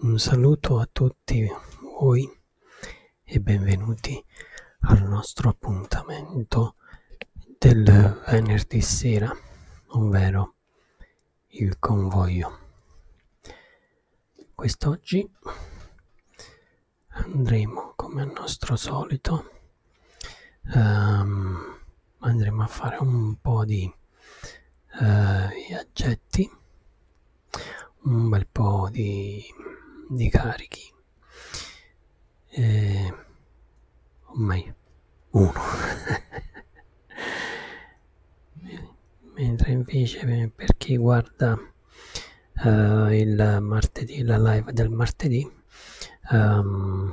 Un saluto a tutti voi e benvenuti al nostro appuntamento del venerdì sera, ovvero il convoglio. Quest'oggi andremo, come al nostro solito, andremo a fare un po' di viaggetti, un bel po' di carichi, ormai uno mentre invece per chi guarda il martedì, la live del martedì,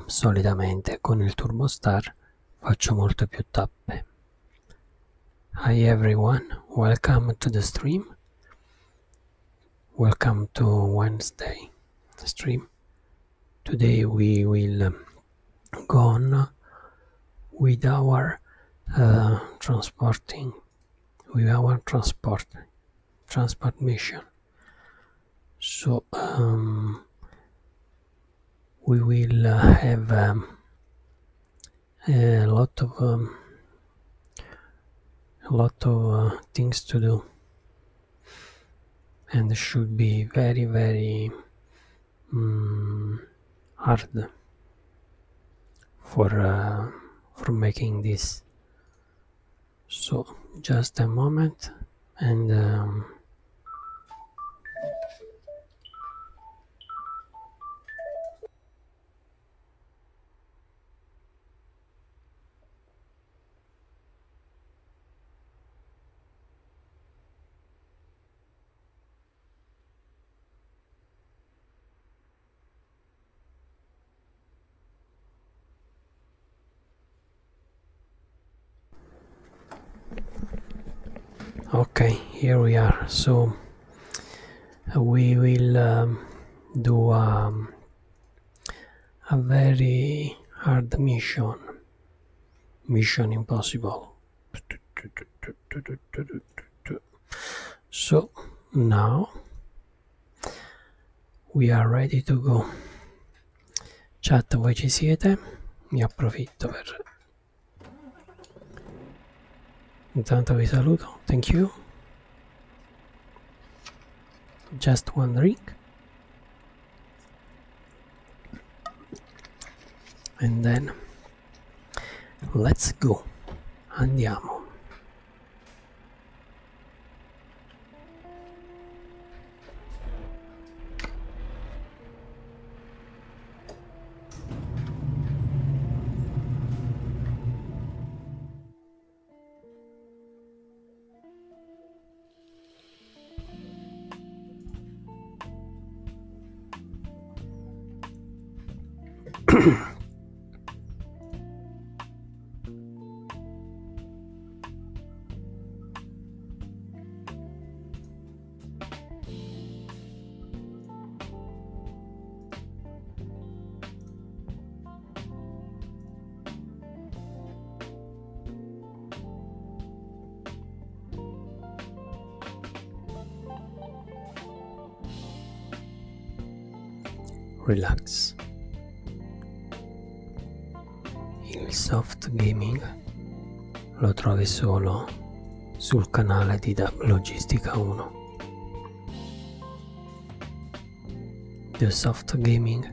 solitamente con il TurboStar faccio molte più tappe. Hi everyone, welcome to the stream, welcome to Wednesday stream. Today we will go on with our transport mission. So we will have a lot of things to do, and it should be very, very hard for making this. So just a moment, and okay, here we are. So we will do a very hard mission impossible. So now we are ready to go. Chat, voi ci siete? Ne approfitto per... Intanto vi saluto, thank you. Just one drink. And then let's go. Andiamo. Relax. Il soft gaming lo trovi solo sul canale di DAB Logistica 1. The soft gaming,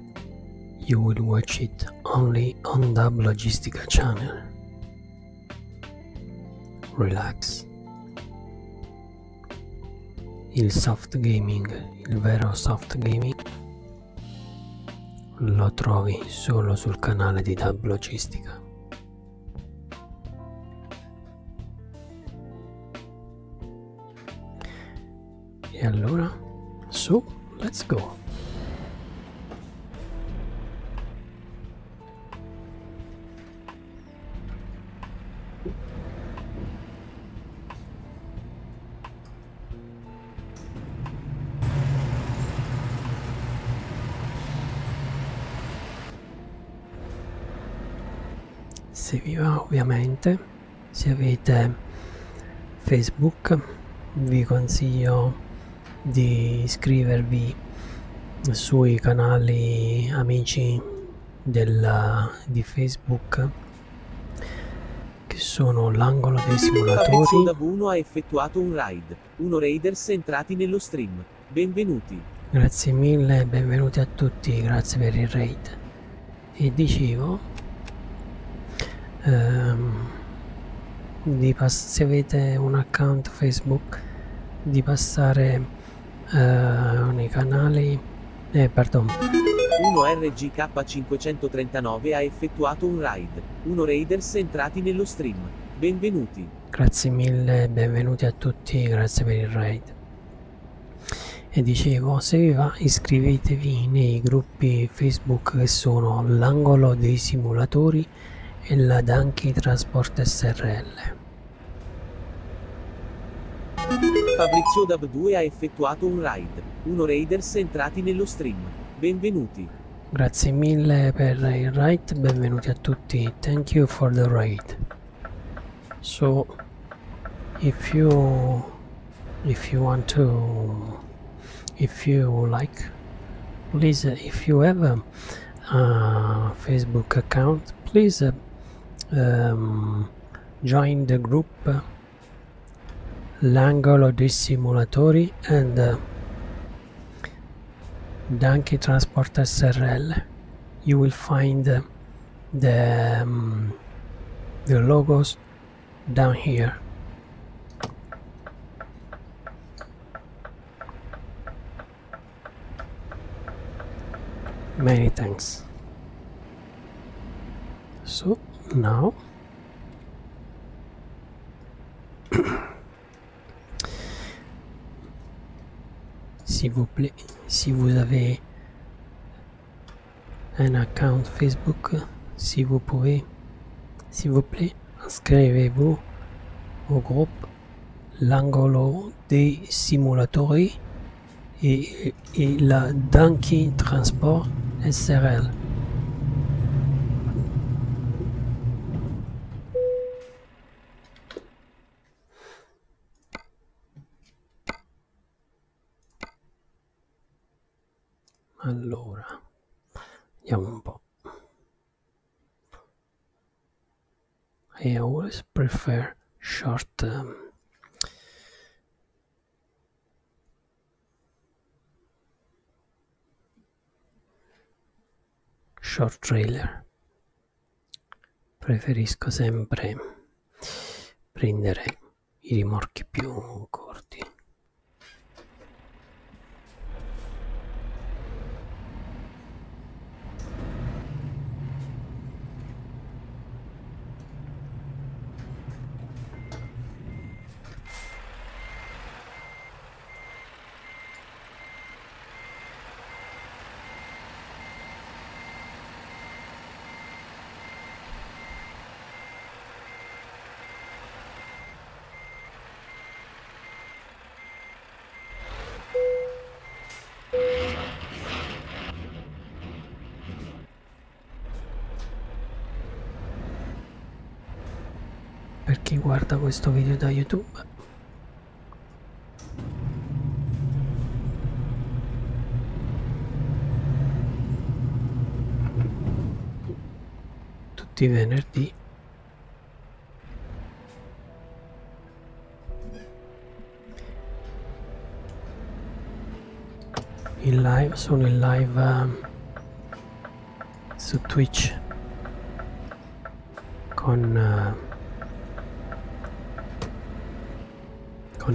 you will watch it only on DAB Logistica channel. Relax. Il soft gaming, il vero soft gaming, lo trovi solo sul canale di DAB Logistica. E allora, so let's go. Se vi va, ovviamente, se avete Facebook vi consiglio di iscrivervi sui canali amici di Facebook, che sono l'angolo dei simulatori. DAB 1 ha effettuato un raid, uno raiders entrati nello stream, benvenuti. Grazie mille, benvenuti a tutti, grazie per il raid. E dicevo se avete un account Facebook, di passare nei canali pardon. 1RGK539 ha effettuato un raid, uno raiders entrati nello stream, benvenuti. Grazie mille, benvenuti a tutti, grazie per il raid. E dicevo, se vi va iscrivetevi nei gruppi Facebook che sono l'angolo dei simulatori e la Danchi Transport SRL. Fabrizio Dab 2 ha effettuato un raid, uno raiders entrati nello stream, benvenuti. Grazie mille per il raid, benvenuti a tutti, thank you for the raid. So, if you like, please, if you have a Facebook account, please join the group L'angolo dei simulatori and Danchi Transport SRL. You will find the logos down here. Many thanks. So now s'il vous plaît, si vous avez un account Facebook, si vous pouvez, s'il vous plaît, inscrivez-vous au groupe l'angolo dei simulatori et la Danchi Transport SRL. Allora, vediamo un po'. I always prefer short short trailer. Preferisco sempre prendere i rimorchi più corti. Guarda questo video da YouTube, tutti i venerdì in live, sono in live su Twitch con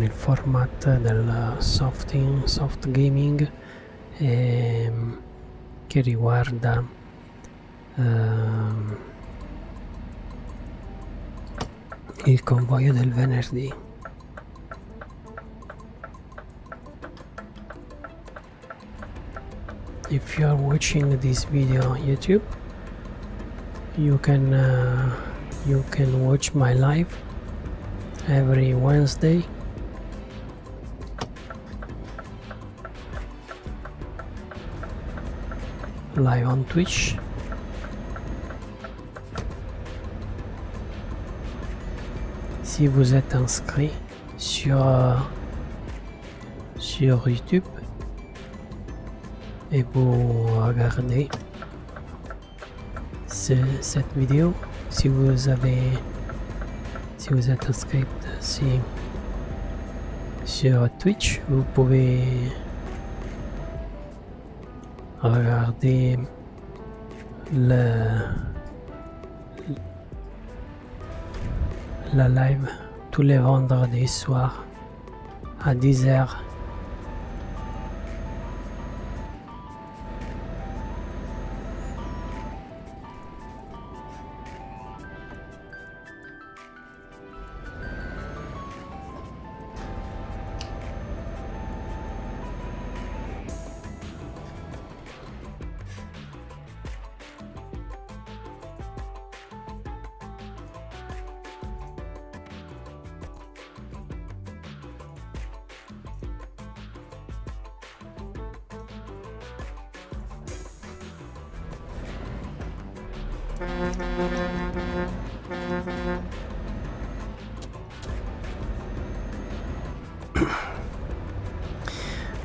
il format del soft gaming che riguarda il convoglio del venerdì. If you are watching this video on YouTube, you can watch my live every Wednesday. Live on Twitch. Si vous êtes inscrit sur YouTube, regardez cette vidéo si vous avez êtes inscrit sur Twitch. Vous pouvez regarder la live tous les vendredis soirs à 10h.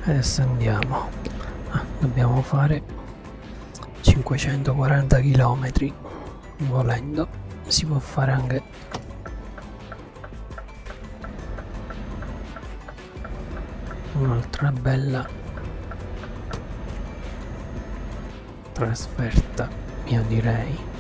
Adesso andiamo, dobbiamo fare 540 km volendo, si può fare anche un'altra bella trasferta, io direi.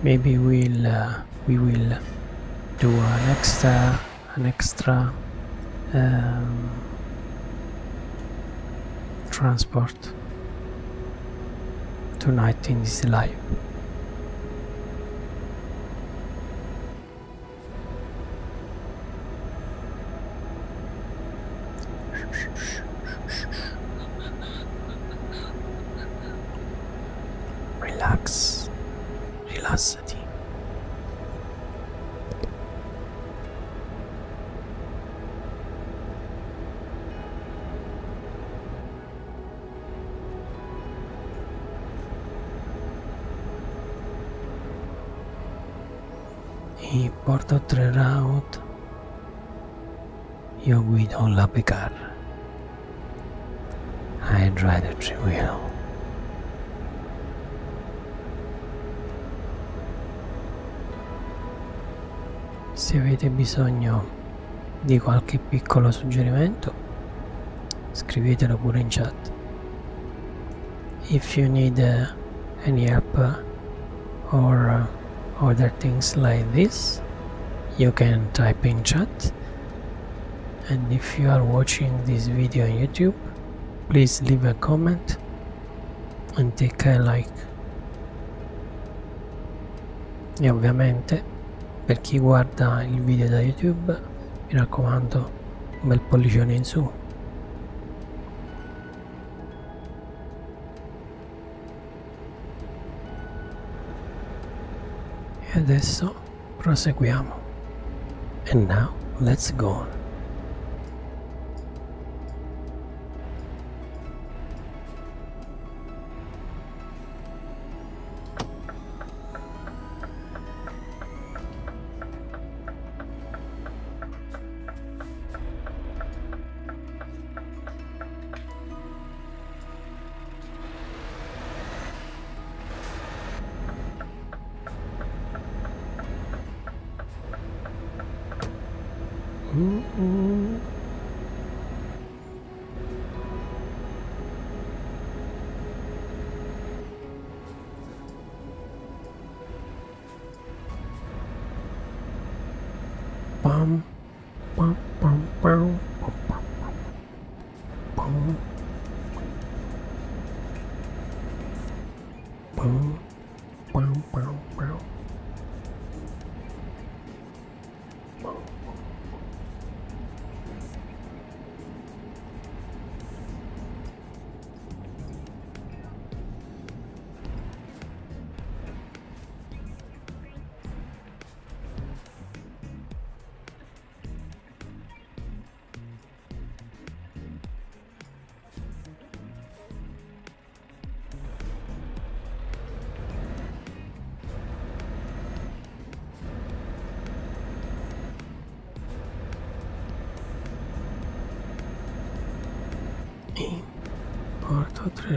Maybe we will do an extra transport tonight in this live. Porto 3 route, io guido la Picar. I drive the three wheel. Se avete bisogno di qualche piccolo suggerimento, scrivetelo pure in chat. If you need any help or other things like this, you can type in chat. And if you are watching this video on YouTube, please leave a comment and take a like. E ovviamente per chi guarda il video da YouTube, mi raccomando, un bel pollicione in su. E adesso proseguiamo. And now, let's go on. Porto 3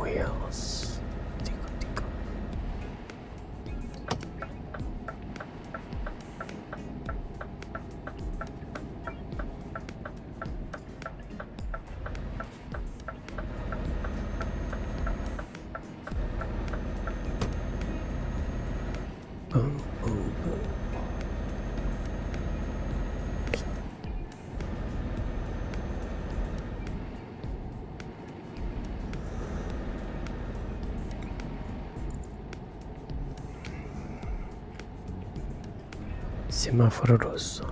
wheels. Dico. Semaforo rosso,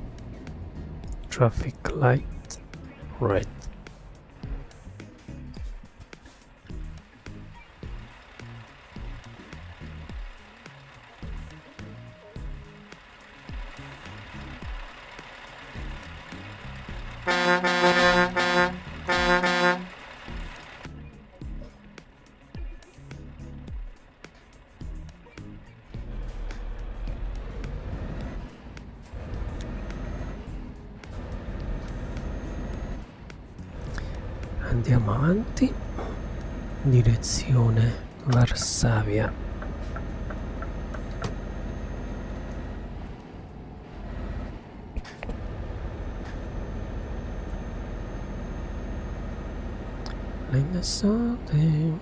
traffic light red. Andiamo avanti, direzione Varsavia. Renault Sole.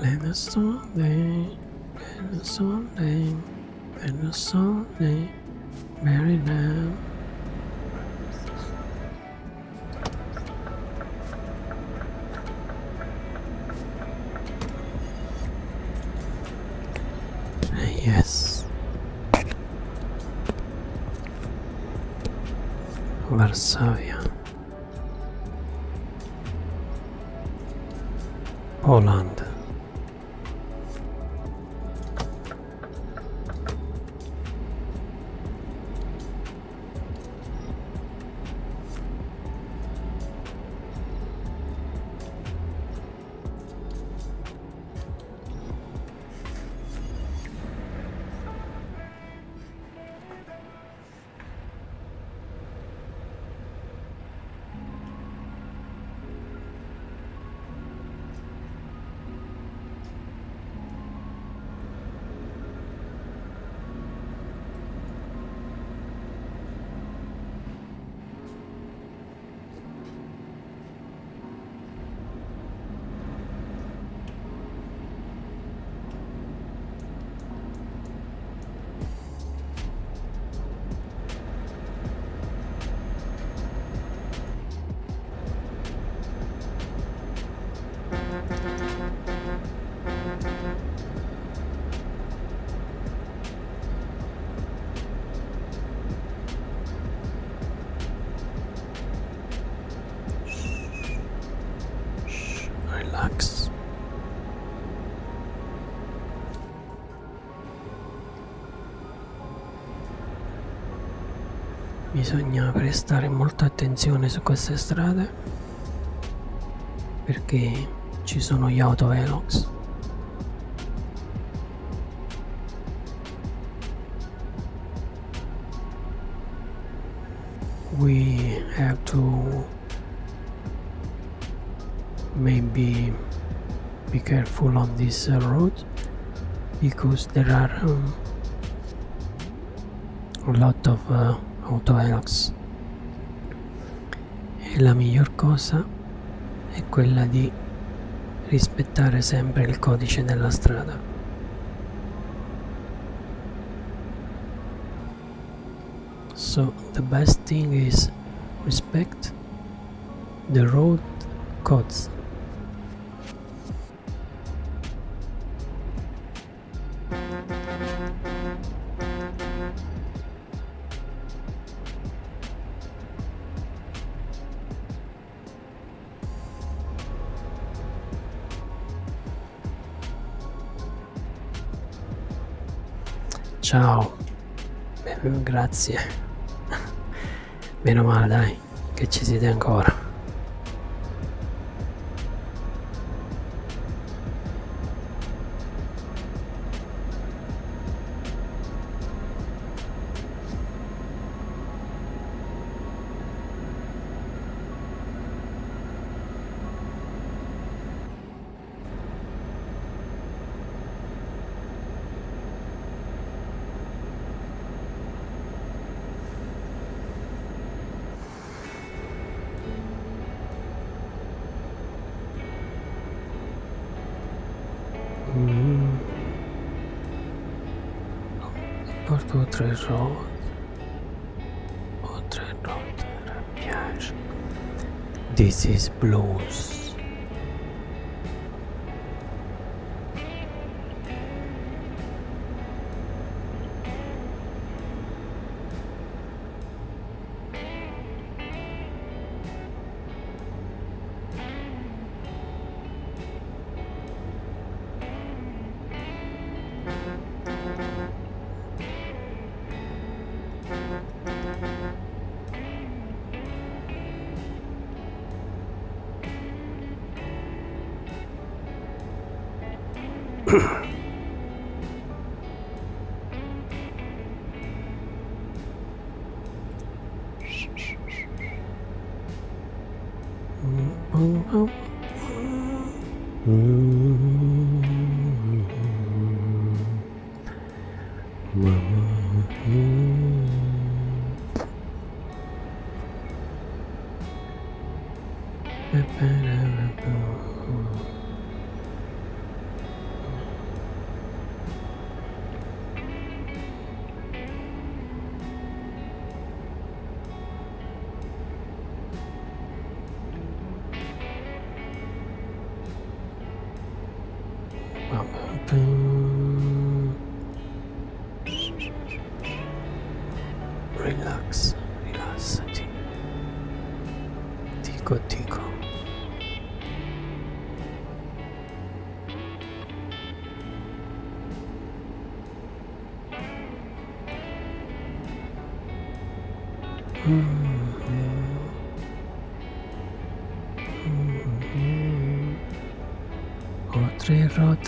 Let us all day, very now. Yes. Varsavia. Poland. bisogna prestare molta attenzione su queste strade perché ci sono gli autovelox. We have to maybe be careful on this road because there are a lot of autovelox, e la miglior cosa è quella di rispettare sempre il codice della strada. So the best thing is respect the road codes. Ciao, grazie. Meno male, dai, che ci siete ancora. This is blues.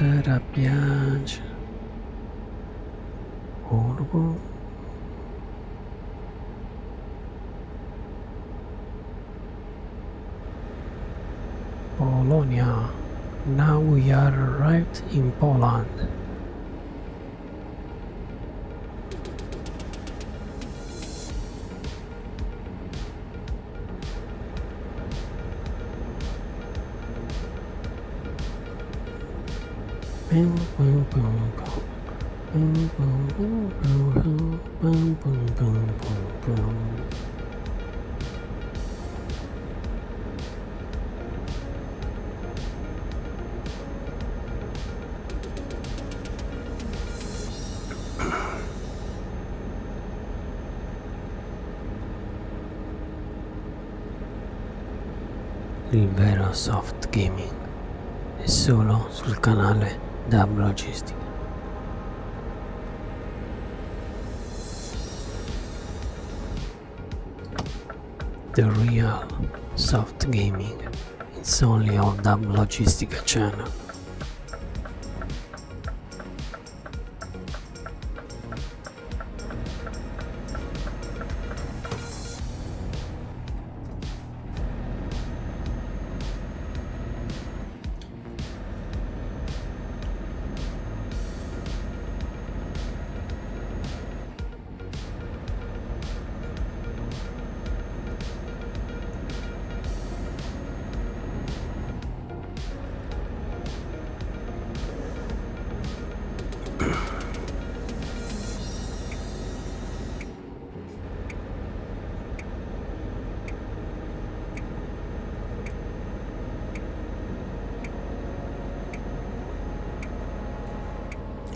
Terapia Urbo Polonia. Now we are arrived in Poland. Il vero soft gaming è solo sul canale DAB Logistica. the real soft gaming. It's only on DAB Logistica channel.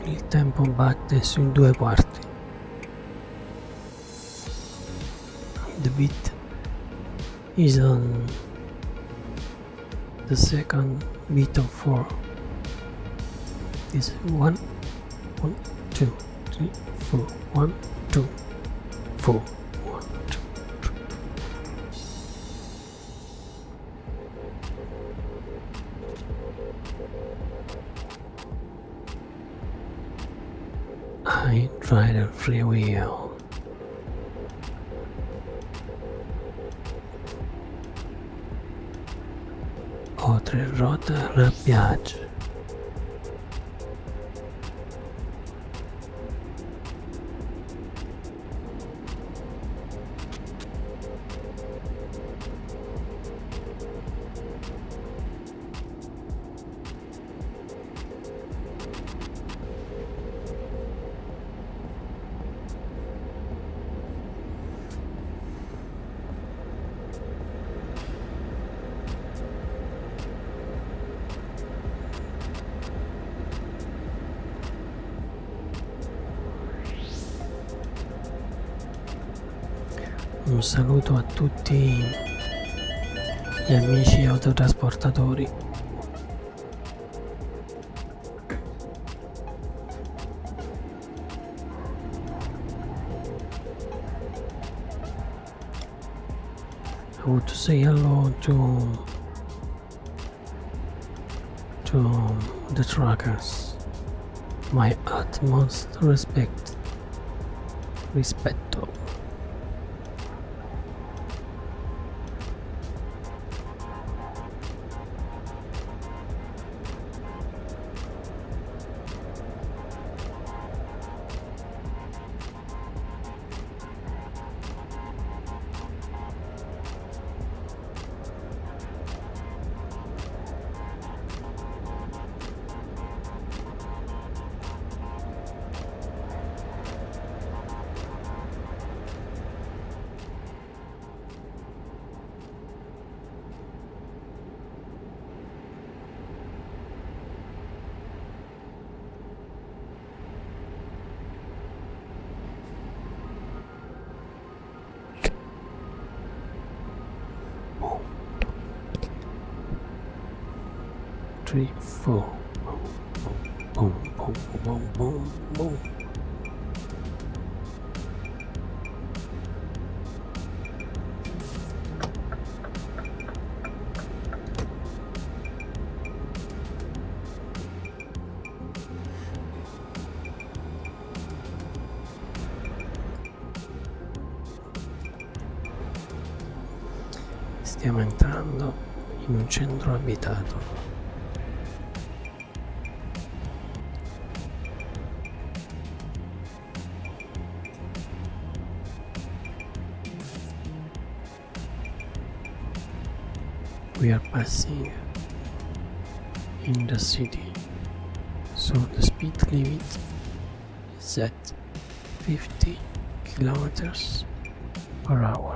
Il tempo batte sui due quarti. The beat is on the second beat of four. Is 1, 1, 2, 3, 4. 1, 2, 4. Ride on freewheel. Ho tre ruote alla pioggia. Un saluto a tutti gli amici autotrasportatori. I want to say hello to the truckers. My utmost respect. Rispetto. Stiamo entrando in un centro abitato. We are passing in the city, so the speed limit is at 50 kilometers per hour.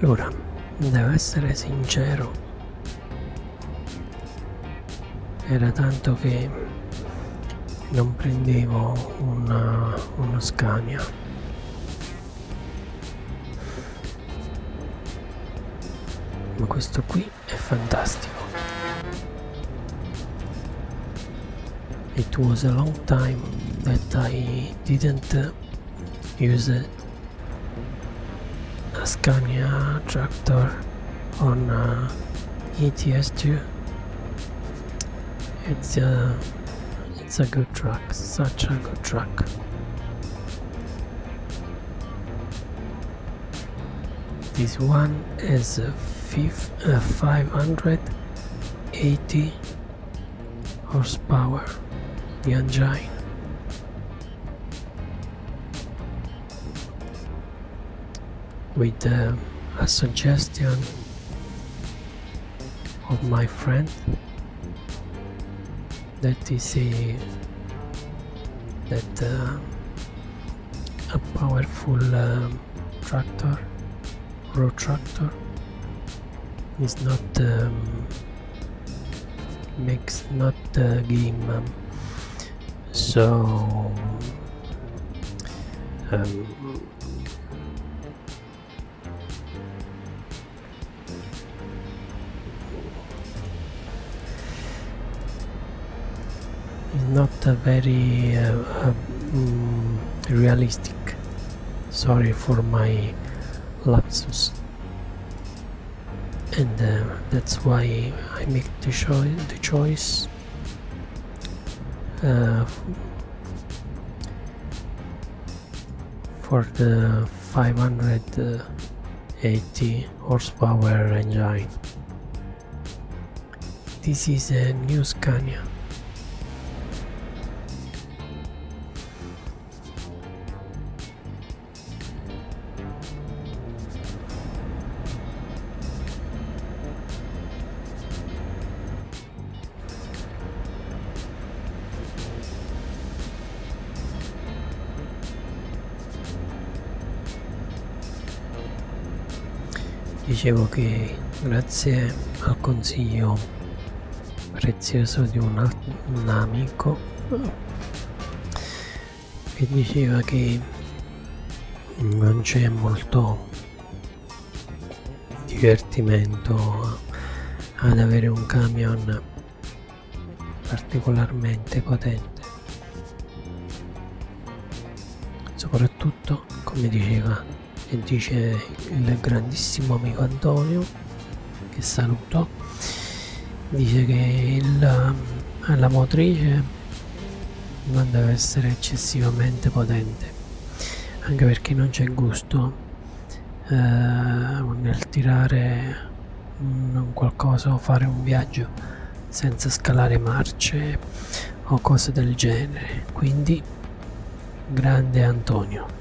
Allora, devo essere sincero, era tanto che non prendevo uno Scania. Ma questo qui è fantastico. It was a long time that I didn't use a Scania tractor on ETS2. It's a good truck, such a good truck. This one has 580 horsepower, the engine. With a suggestion of my friend that is a powerful tractor, road tractor, is not makes not the game, so not a very realistic. Sorry for my lapsus, and that's why I make the choice for the 580 horsepower engine. This is a new Scania. Dicevo che grazie al consiglio prezioso di un amico che diceva che non c'è molto divertimento ad avere un camion particolarmente potente, soprattutto come diceva e dice il grandissimo amico Antonio, che saluto, dice che la motrice non deve essere eccessivamente potente, anche perché non c'è gusto nel tirare qualcosa o fare un viaggio senza scalare marce o cose del genere. Quindi grande Antonio.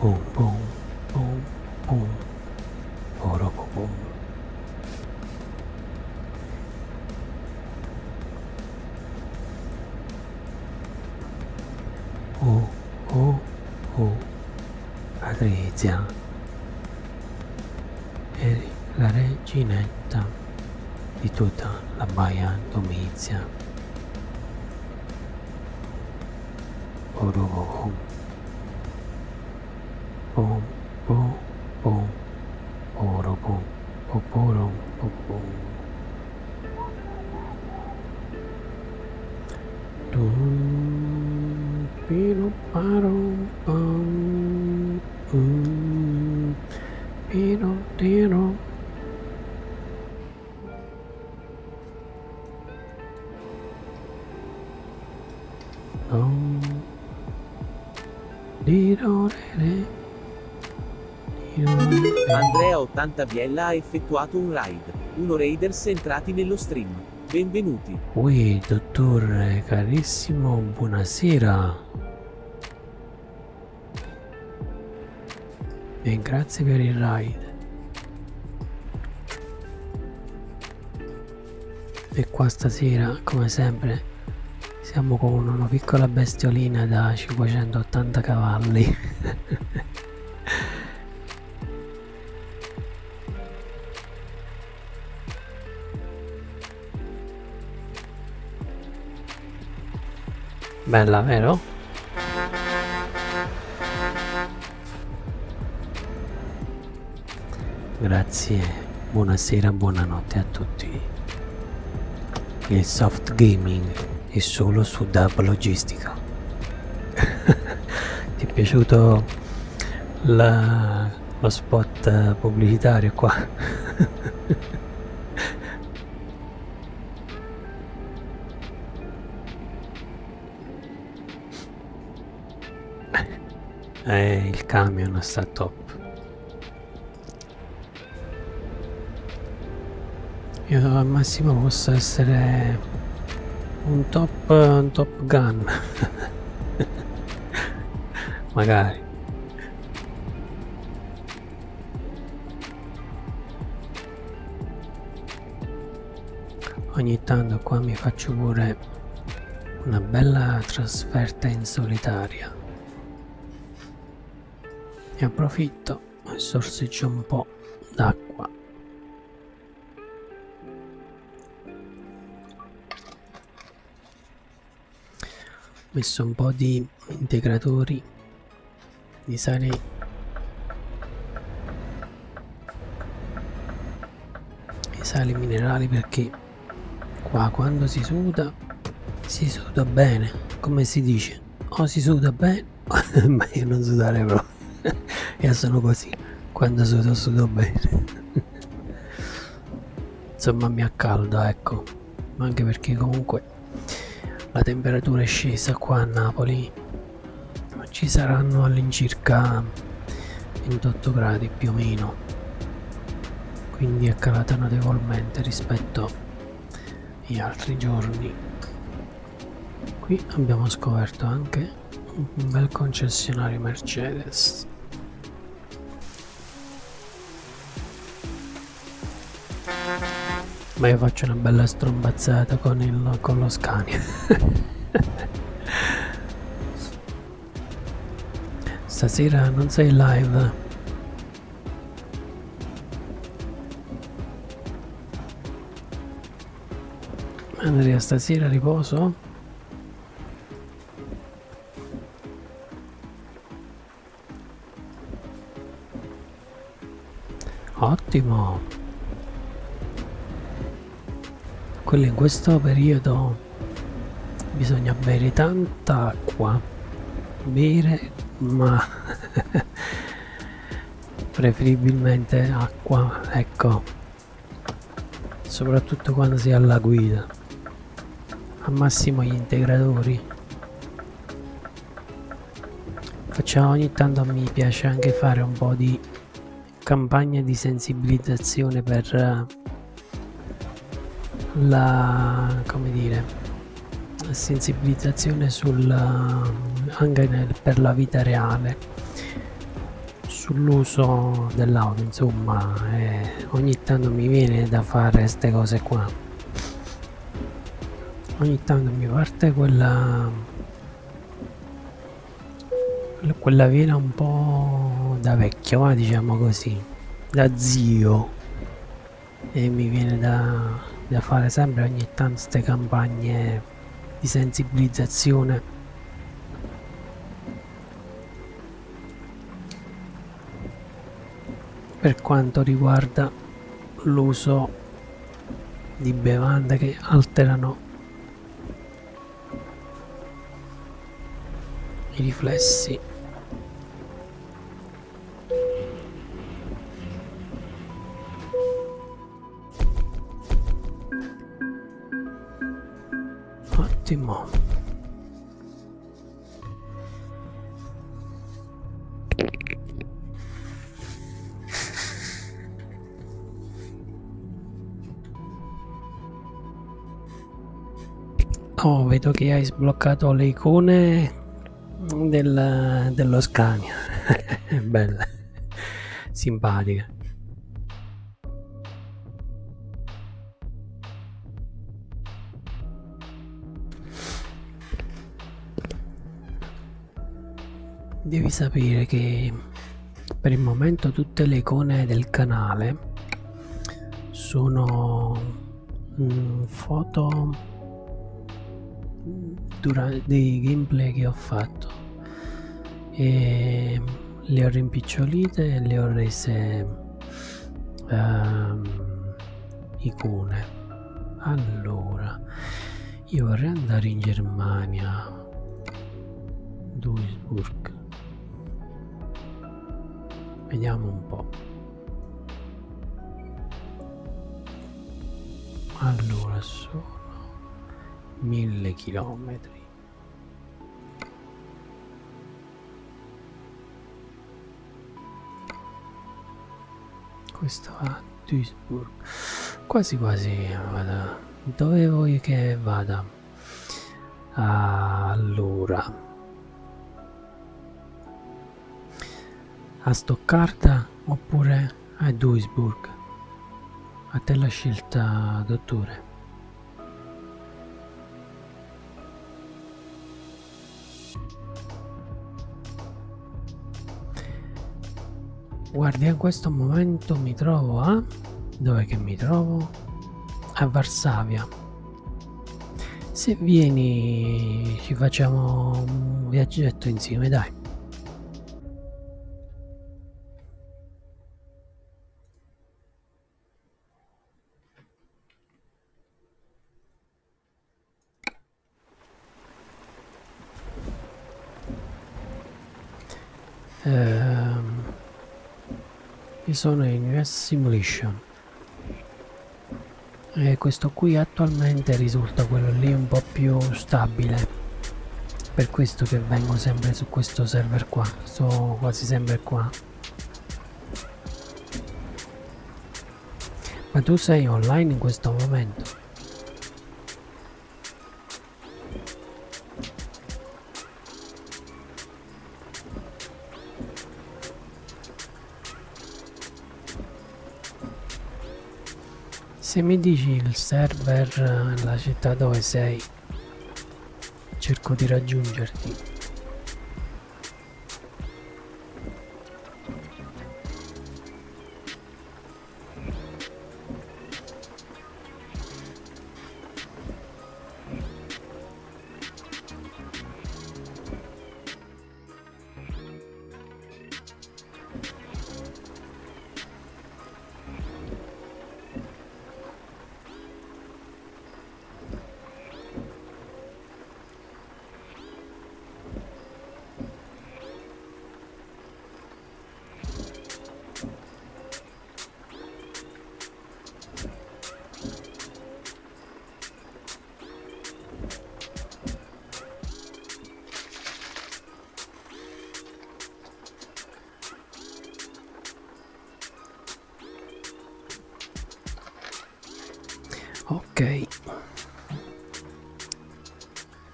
Boom, boom, boom, boom. Boom. Oh, oh, oh. Patrizia. Eri la reginetta di tutta la Baia Domizia. Oh, oh, oh. Oh, oh, oh. Poro, poporo, poporo. Dum, piro, paro, pam, piro, tiro. Dum, diro, re. Andrea80Biella ha effettuato un raid. Uno raiders entrati nello stream. Benvenuti. Ui, dottor, carissimo, buonasera. E grazie per il raid. E qua stasera, come sempre, siamo con una piccola bestiolina da 580 cavalli. Bella, vero? Grazie, buonasera, buonanotte a tutti. Il soft gaming è solo su DAB Logistica. Ti è piaciuto lo spot pubblicitario qua? Il camion sta top. Io al massimo posso essere un top gun. Magari. Ogni tanto qua mi faccio pure una bella trasferta in solitaria. Ne approfitto e sorseggio un po' d'acqua. Ho messo un po' di integratori di sale e sali minerali, perché qua quando si suda bene, come si dice, o si suda bene ma io non sudare proprio. Io sono così, quando sudo bene. Insomma mi accaldo, ecco, ma anche perché comunque la temperatura è scesa qua a Napoli, ci saranno all'incirca 28 gradi più o meno, quindi è calata notevolmente rispetto agli altri giorni. Qui abbiamo scoperto anche un bel concessionario Mercedes. Ma io faccio una bella strombazzata con lo Scania. Stasera non sei live? Andrea, stasera riposo? Ottimo! Quello, in questo periodo bisogna bere tanta acqua, bere, ma preferibilmente acqua, ecco, soprattutto quando si è alla guida. Al massimo gli integratori. Facciamo, ogni tanto mi piace anche fare un po' di campagna di sensibilizzazione per la, come dire, sensibilizzazione anche per la vita reale, sull'uso dell'auto, insomma, ogni tanto mi viene da fare queste cose qua, ogni tanto mi parte quella vena un po' da vecchio, ma diciamo così, da zio, e mi viene da fare sempre ogni tanto queste campagne di sensibilizzazione. Per quanto riguarda l'uso di bevande che alterano i riflessi. Ottimo. Oh, vedo che hai sbloccato le icone dello Scania. Bella, simpatica. Devi sapere che per il momento tutte le icone del canale sono foto durante dei gameplay che ho fatto, e le ho rimpicciolite e le ho rese icone. Allora, io vorrei andare in Germania, Duisburg, vediamo un po'. Allora, so 1000 chilometri. Questo a Duisburg. Quasi quasi vado. Dove vuoi che vada? Allora, a Stoccarda oppure a Duisburg? A te la scelta, dottore. Guardi, in questo momento mi trovo a... Dov'è che mi trovo? A Varsavia. Se vieni ci facciamo un viaggetto insieme, dai. Sono in US Simulation e questo qui attualmente risulta quello lì un po' più stabile, per questo che vengo sempre su questo server qua, sto quasi sempre qua. Ma tu sei online in questo momento? Se mi dici il server, la città dove sei, cerco di raggiungerti.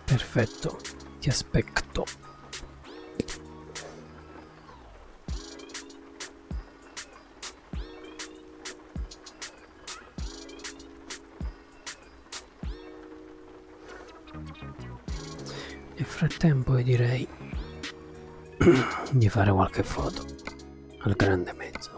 Perfetto, ti aspetto. Nel frattempo direi di fare qualche foto al grande mezzo.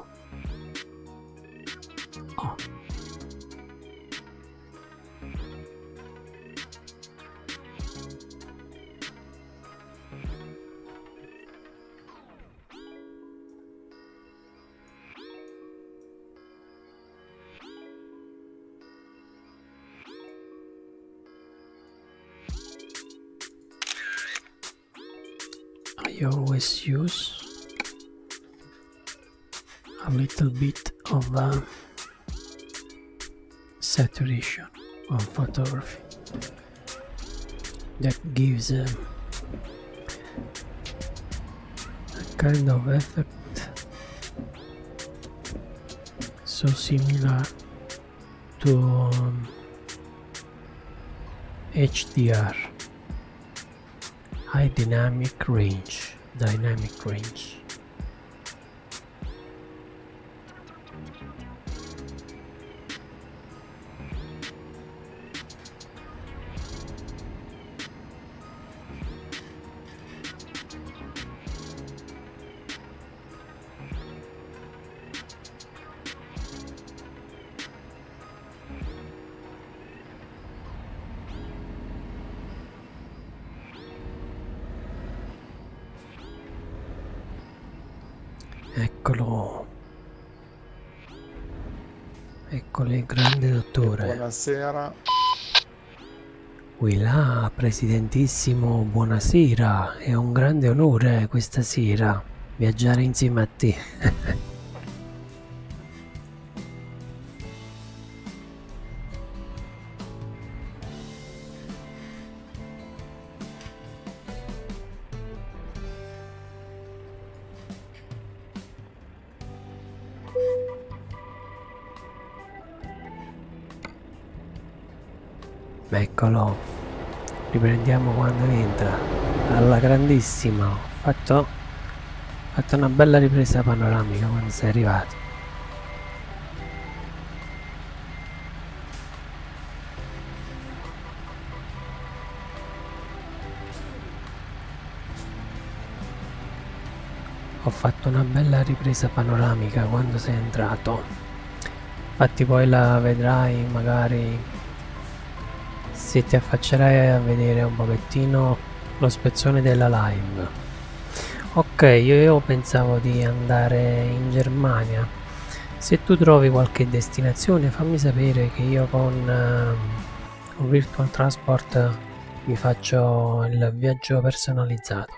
Always use a little bit of saturation on photography that gives a kind of effect so similar to HDR, high dynamic range. Eccolo il grande dottore. Buonasera. Qui là, presidentissimo, buonasera. È un grande onore questa sera viaggiare insieme a te. Eccolo, riprendiamo quando entra, alla grandissima. Ho fatto una bella ripresa panoramica quando sei arrivato. Infatti poi la vedrai magari, se ti affaccerai a vedere un pochettino lo spezzone della live. Ok, io pensavo di andare in Germania. Se tu trovi qualche destinazione fammi sapere, che io con Virtual Transport mi faccio il viaggio personalizzato.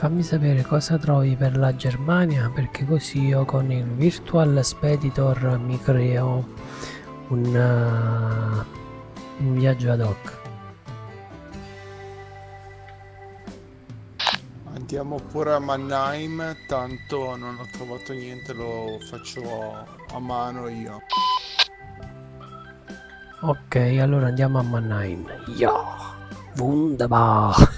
Fammi sapere cosa trovi per la Germania, perché così io con il Virtual Speditor mi creo un viaggio ad hoc. Andiamo pure a Mannheim, tanto non ho trovato niente, lo faccio a mano io. Ok, allora andiamo a Mannheim. Ja, wunderbar!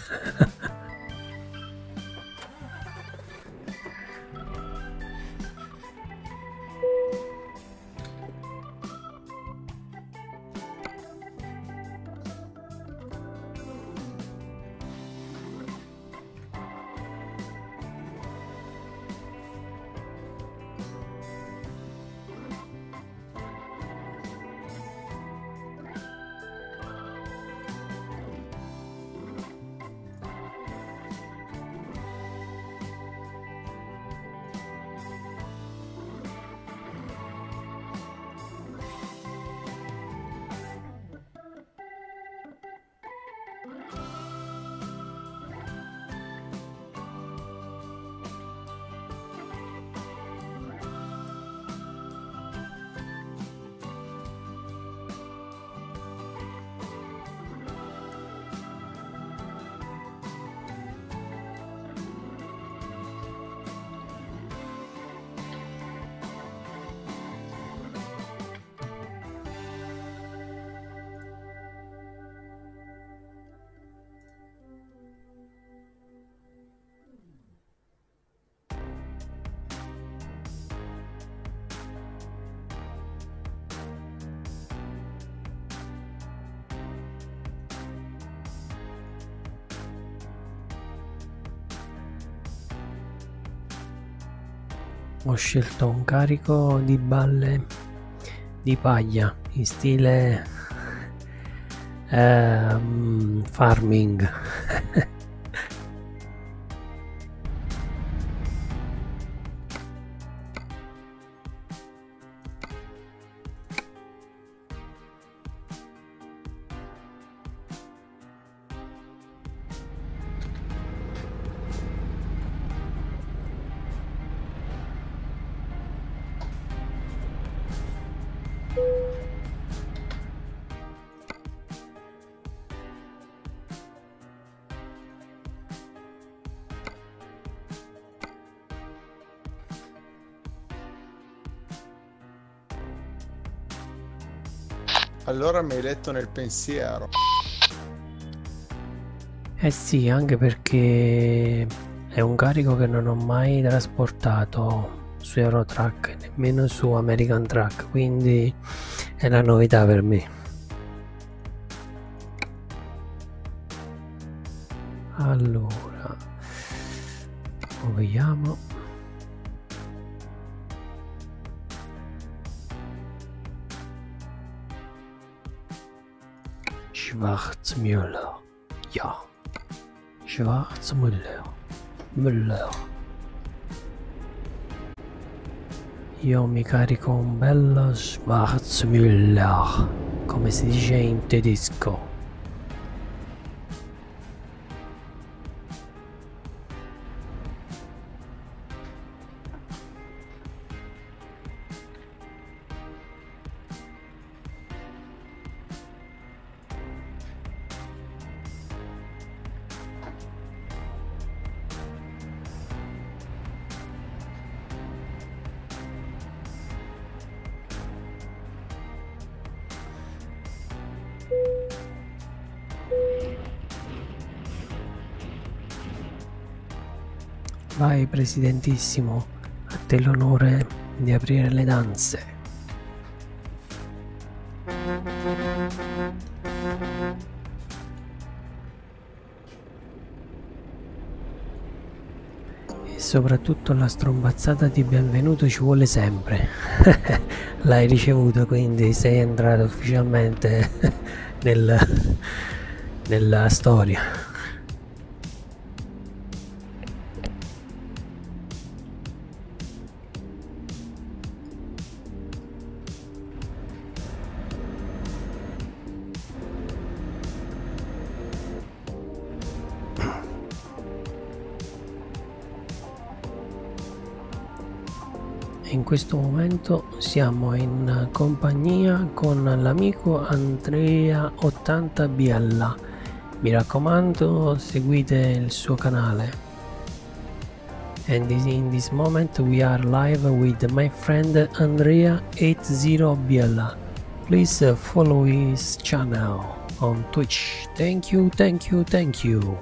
ho scelto un carico di balle di paglia in stile farming. Allora mi hai letto nel pensiero. Eh sì, anche perché è un carico che non ho mai trasportato su Euro Truck, nemmeno su American Truck, quindi è una novità per me. Allora, lo vediamo. Schwarzmüller, ja. Schwarzmüller, Müller. Io mi carico un bello Schwarzmüller, come si dice in tedesco. Vai presidentissimo, a te l'onore di aprire le danze. E soprattutto la strombazzata di benvenuto ci vuole sempre. L'hai ricevuto, quindi sei entrato ufficialmente nella storia. In questo momento siamo in compagnia con l'amico Andrea80Biella. Mi raccomando, seguite il suo canale. And in this moment we are live with my friend Andrea80Biella. Please follow his channel on Twitch. Thank you, thank you, thank you.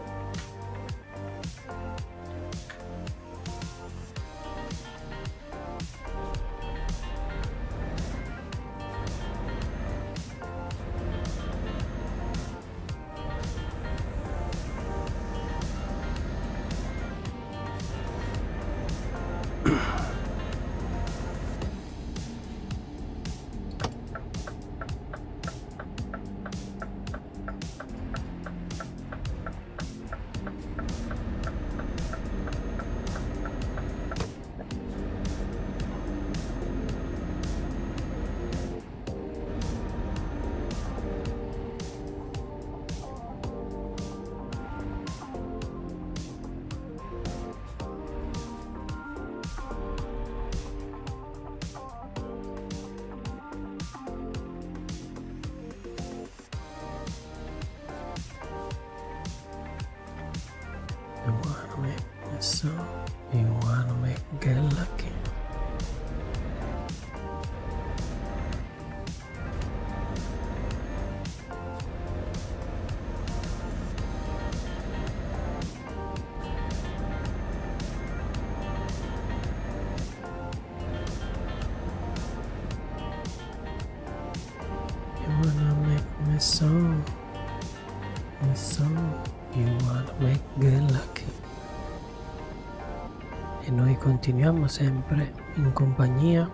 Sempre in compagnia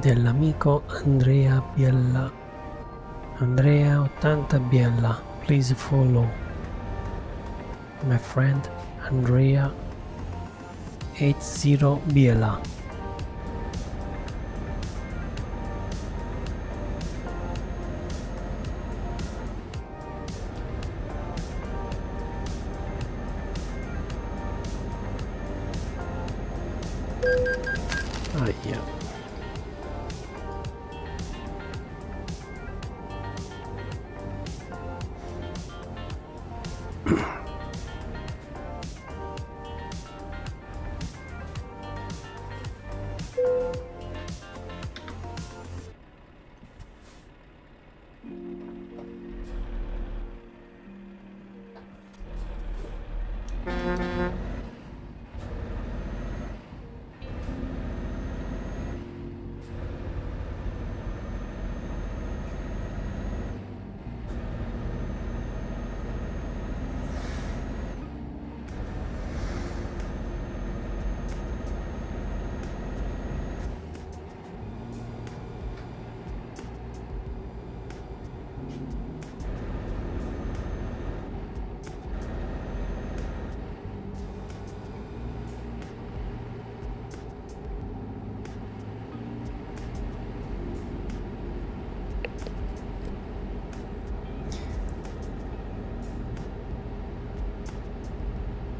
dell'amico Andrea80Biella. Andrea80Biella, please follow my friend Andrea80Biella.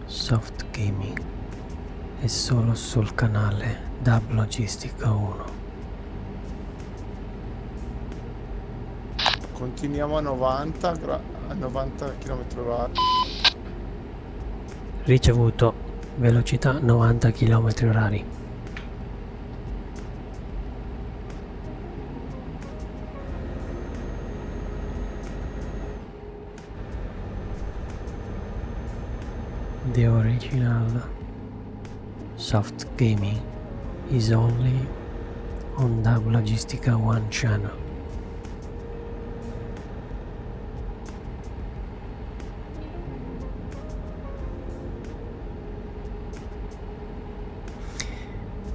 Soft Gaming è solo sul canale DAB Logistica 1. Continuiamo a 90 km/h. Ricevuto, velocità 90 km/h. The original Soft Gaming is only on DAB Logistica 1 channel.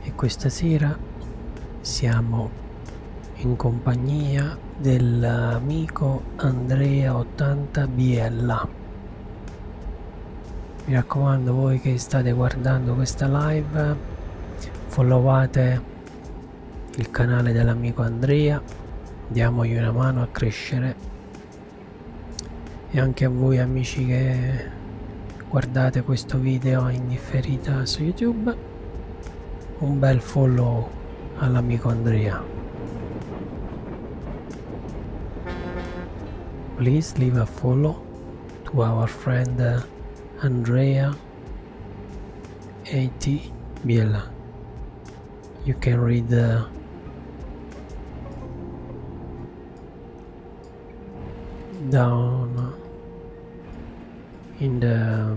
E questa sera siamo in compagnia dell'amico Andrea80Biella. Mi raccomando, voi che state guardando questa live, followate il canale dell'amico Andrea, diamogli una mano a crescere, e anche a voi amici che guardate questo video in differita su YouTube, un bel follow all'amico Andrea. Please leave a follow to our friend Andrea80Biella. You can read down in the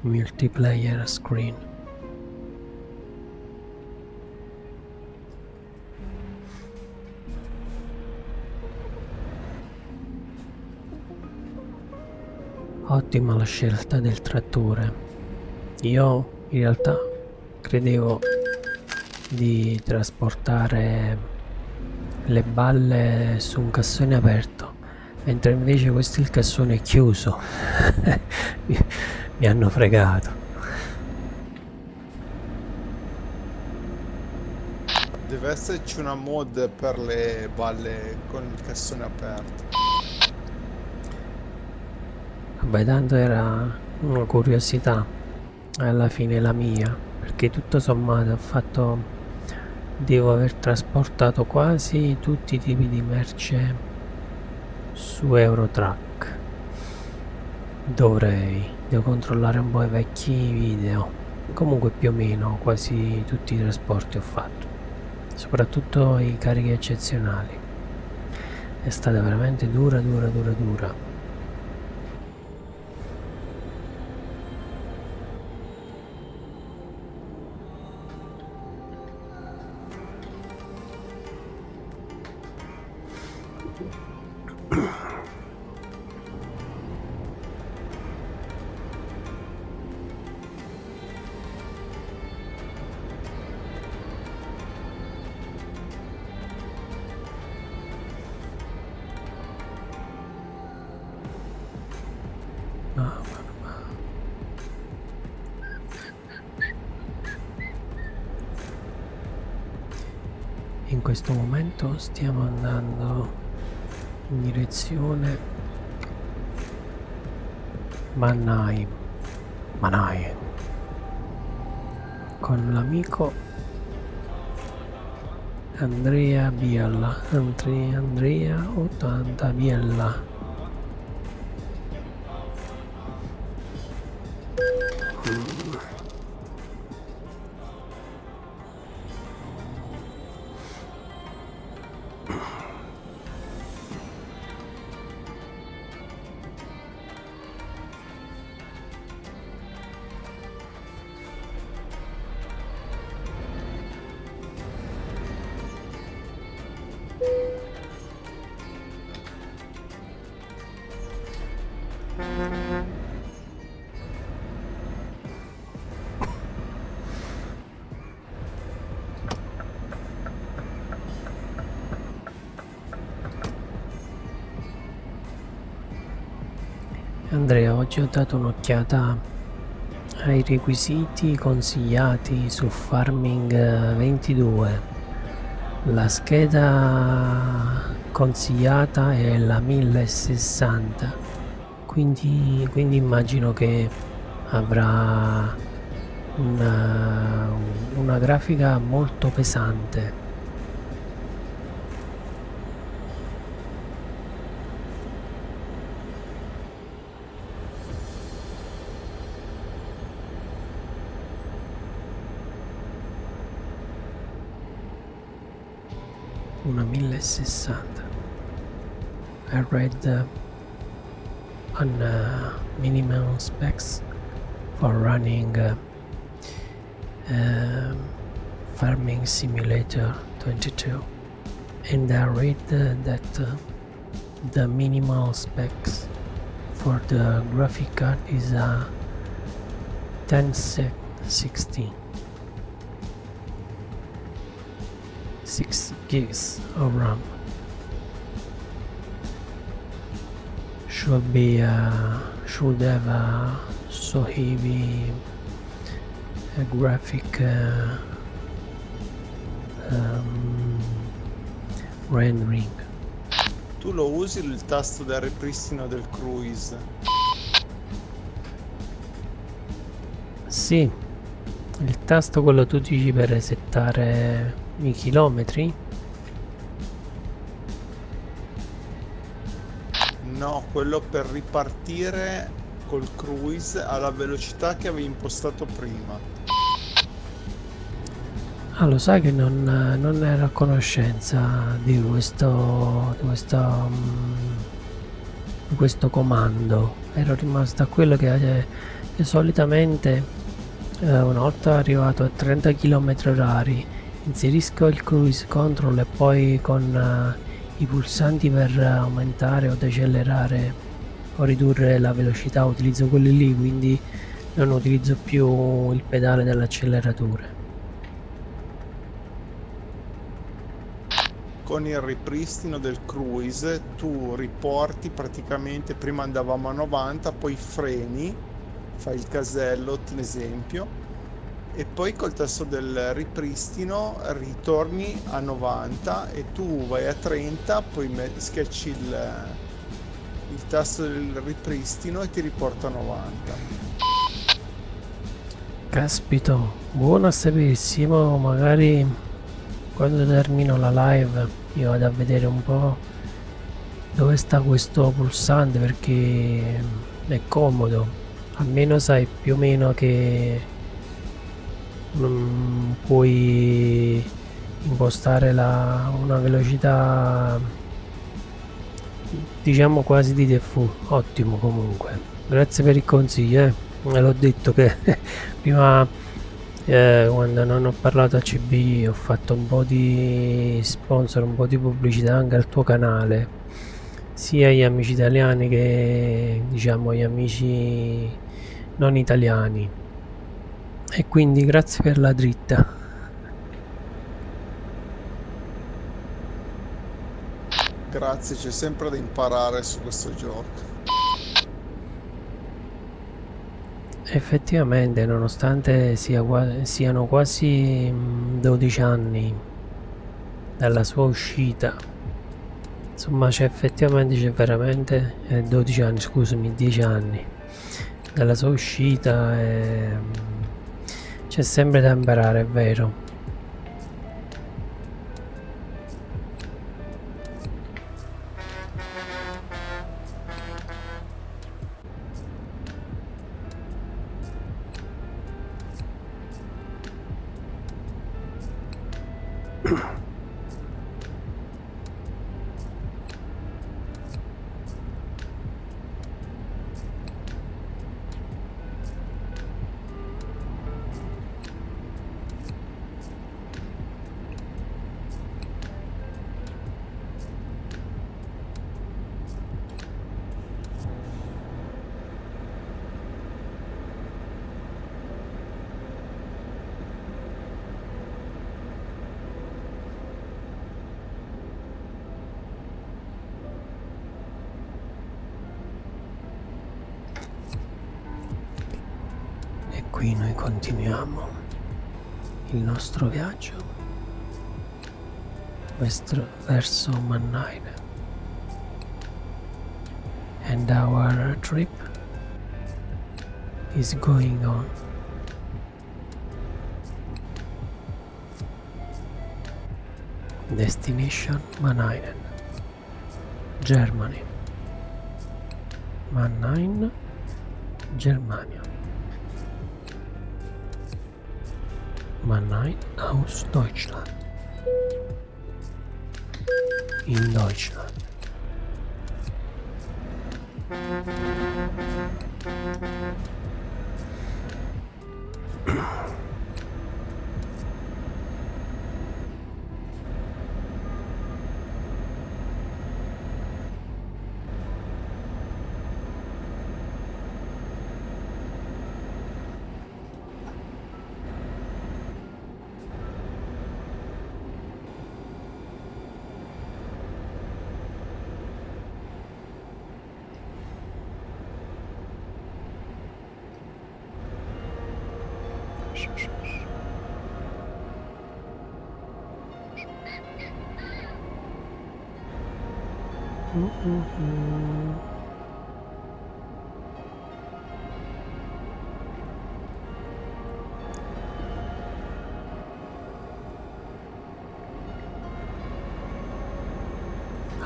multiplayer screen. Ottima la scelta del trattore. Io in realtà credevo di trasportare le balle su un cassone aperto, mentre invece questo è il cassone chiuso. Mi hanno fregato. Deve esserci una mod per le balle con il cassone aperto. Beh, tanto era una curiosità, alla fine la mia, perché tutto sommato ho fatto, devo aver trasportato quasi tutti i tipi di merce su Euro Truck. Devo controllare un po' i vecchi video, comunque più o meno quasi tutti i trasporti ho fatto, soprattutto i carichi eccezionali. È stata veramente dura. questo momento stiamo andando in direzione Mannheim con l'amico Andrea80Biella, Andrea80Biella. Andrea, oggi ho dato un'occhiata ai requisiti consigliati su Farming 22. La scheda consigliata è la 1060, quindi immagino che avrà una grafica molto pesante. Una 1060. I read on minimum specs for running Farming Simulator 22, and I read that the minimal specs for the graphic card is a 1660. 6 gigs of RAM should have a so heavy graphic rendering. Tu lo usi il tasto da ripristino del cruise? Sì, il tasto quello tu dici per resettare i chilometri? No, quello per ripartire col cruise alla velocità che avevi impostato prima. Ah, lo sai che non ero a conoscenza di questo comando. Ero rimasto a quello che solitamente una volta arrivato a 30 km/h inserisco il cruise control e poi con i pulsanti per aumentare o decelerare o ridurre la velocità utilizzo quelli lì, quindi non utilizzo più il pedale dell'acceleratore. Con il ripristino del cruise tu riporti praticamente, prima andavamo a 90, poi freni, fai il casello ad esempio, e poi col tasto del ripristino ritorni a 90 e tu vai a 30, poi schiacci il tasto del ripristino e ti riporta a 90. Caspito, buono a sapersi, ma magari quando termino la live io vado a vedere un po' dove sta questo pulsante, perché è comodo, almeno sai più o meno che puoi impostare una velocità, diciamo quasi di default. Ottimo, comunque grazie per il consiglio, me l'ho detto che prima quando non ho parlato a CB ho fatto un po' di sponsor, un po' di pubblicità anche al tuo canale, sia agli amici italiani che diciamo agli amici non italiani, e quindi grazie per la dritta. Grazie, c'è sempre da imparare su questo gioco. Effettivamente, nonostante siano quasi 12 anni dalla sua uscita, insomma c'è effettivamente, c'è veramente 12 anni, scusami, 10 anni dalla sua uscita, c'è sempre da imparare, è vero. Continuiamo il nostro viaggio verso Mannheim, and our trip is going on. Destination Mannheim, Germany. Mannheim, Germania. Mannheim aus Deutschland. In Deutschland.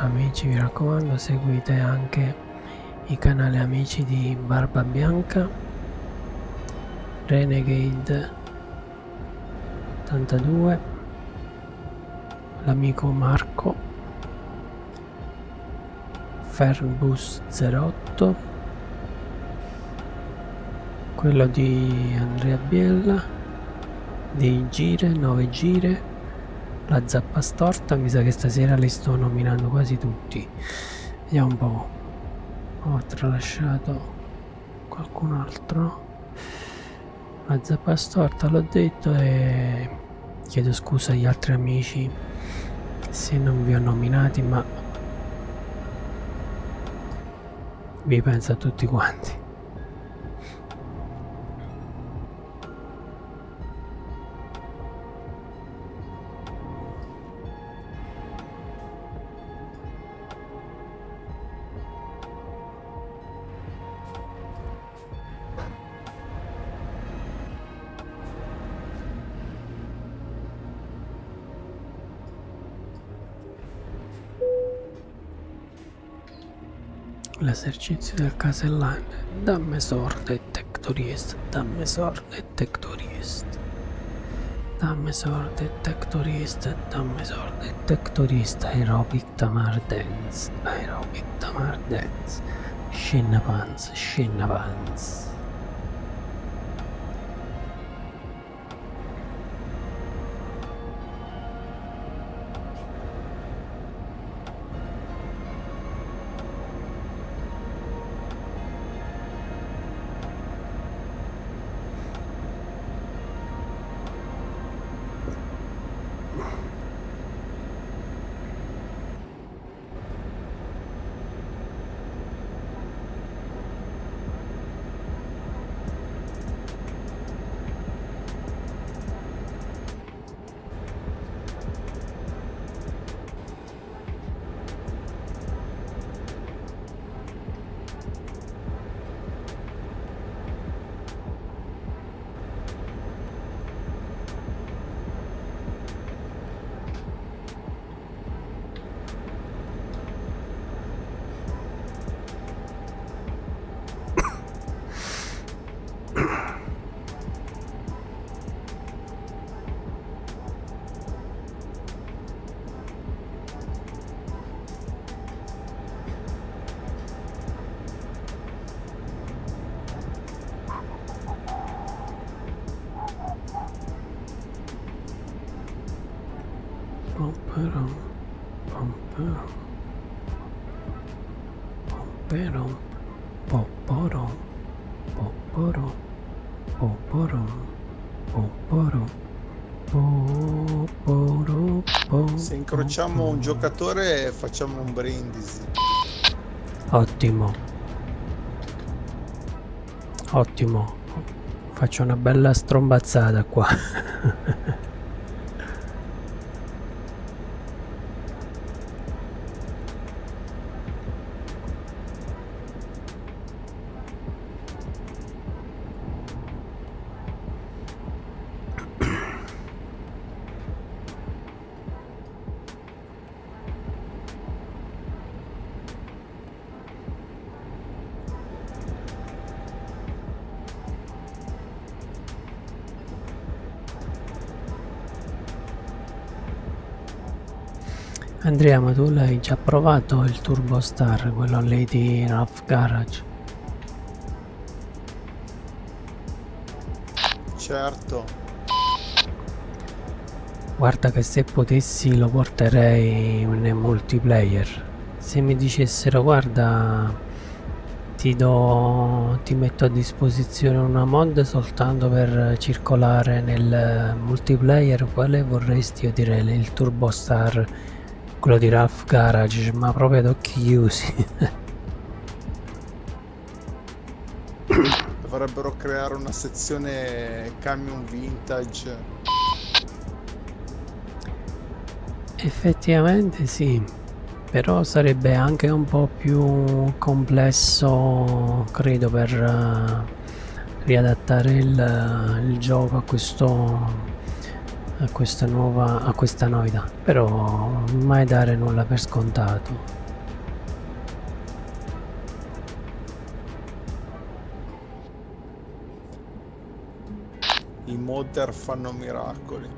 Amici, mi raccomando, seguite anche i canali amici di Barba Bianca, Renegade 82, l'amico Marco, Fernbus 08, quello di Andrea80Biella, dei Gire, 9 Gire, la Zappa Storta. Mi sa che stasera li sto nominando quasi tutti. Vediamo un po', ho tralasciato qualcun altro. La Zappa Storta l'ho detto, e chiedo scusa agli altri amici se non vi ho nominati, ma vi penso a tutti quanti. L'esercizio del casellano, damme sorte tektorist, damme sorte tektorist, damme sorte tektorist, damme sorte tektorist, aerobic tamar dance, aerobic tamar dance, shinapans, shinapans. Se incrociamo un giocatore facciamo un brindisi. Ottimo. Ottimo. Faccio una bella strombazzata qua. Andrea, ma tu l'hai già provato il TurboStar, quello lì di Ralph Garage? Certo. Guarda che se potessi lo porterei nel multiplayer. Se mi dicessero guarda ti metto a disposizione una mod soltanto per circolare nel multiplayer, quale vorresti? Io direi il TurboStar, quello di Ralph Garage, ma proprio ad occhi chiusi. Dovrebbero creare una sezione camion vintage. Effettivamente sì, però sarebbe anche un po' più complesso, credo, per riadattare il gioco a questo... a questa novità, però mai dare nulla per scontato. I modder fanno miracoli.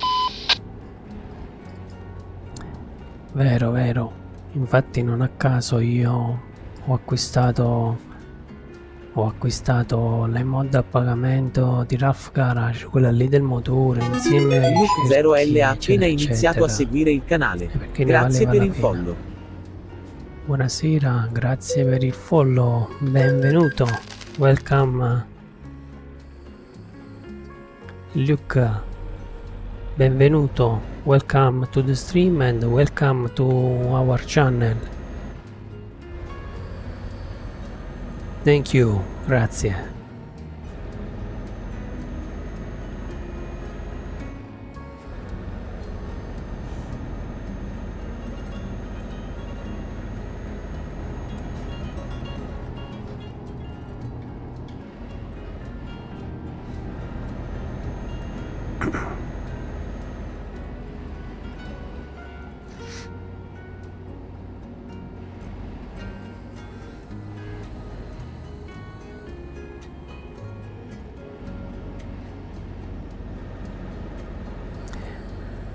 Vero, vero. Infatti non a caso io ho acquistato le mod a pagamento di Ralph Garage, quella lì del motore, insieme a Zero L ha appena iniziato a seguire il canale. Grazie per il follow. Buonasera, grazie per il follow, benvenuto, welcome Luca, benvenuto, welcome to the stream and welcome to our channel. Thank you, grazie.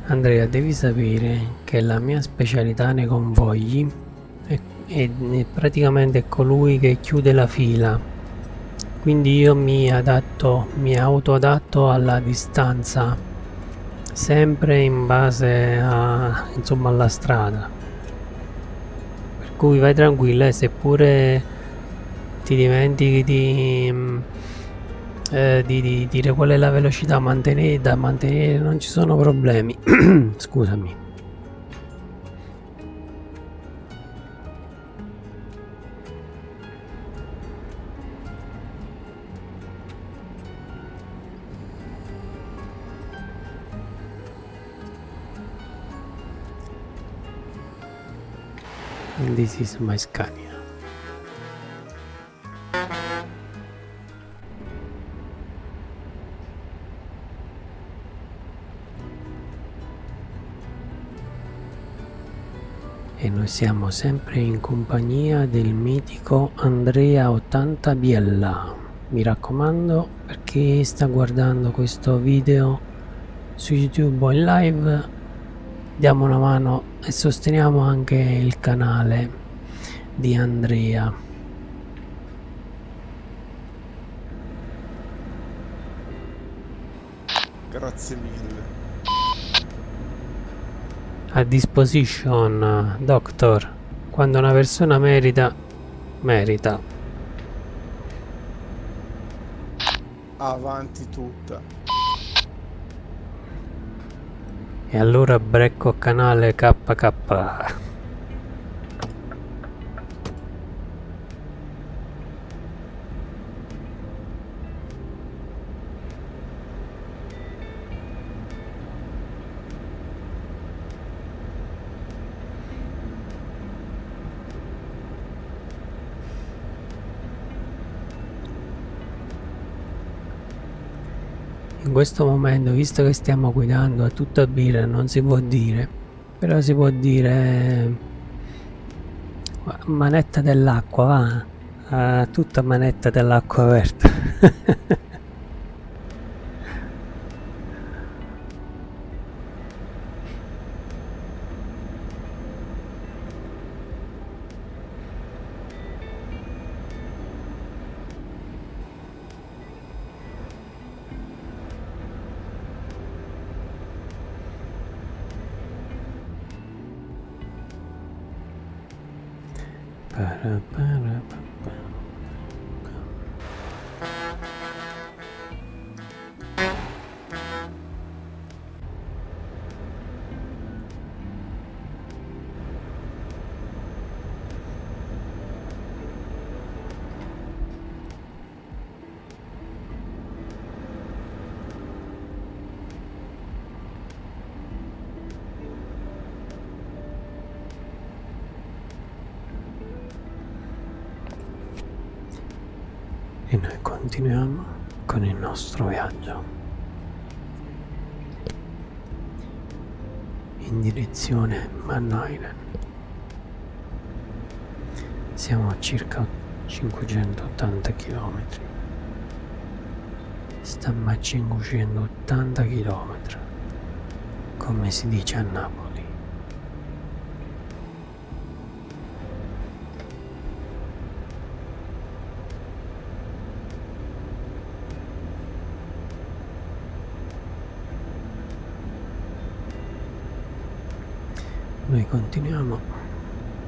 Andrea, devi sapere che la mia specialità nei convogli è praticamente colui che chiude la fila, quindi io mi autoadatto alla distanza, sempre in base a, insomma, alla strada, per cui vai tranquilla, e seppure ti dimentichi di dire qual è la velocità da mantenere, non ci sono problemi. Scusami. And this is my Scania. E noi siamo sempre in compagnia del mitico Andrea80Biella. Mi raccomando, per chi sta guardando questo video su YouTube o in live, diamo una mano e sosteniamo anche il canale di Andrea. Grazie mille. a disposition, doctor. Quando una persona merita, merita. Avanti tutta. E allora brecco canale KK. In questo momento, visto che stiamo guidando a tutta birra, non si può dire, però si può dire manetta dell'acqua, va, a tutta manetta dell'acqua aperta. Continuiamo con il nostro viaggio in direzione Mannheim. Siamo a circa 580 km. Stiamo a 580 km, come si dice a Napoli. Noi continuiamo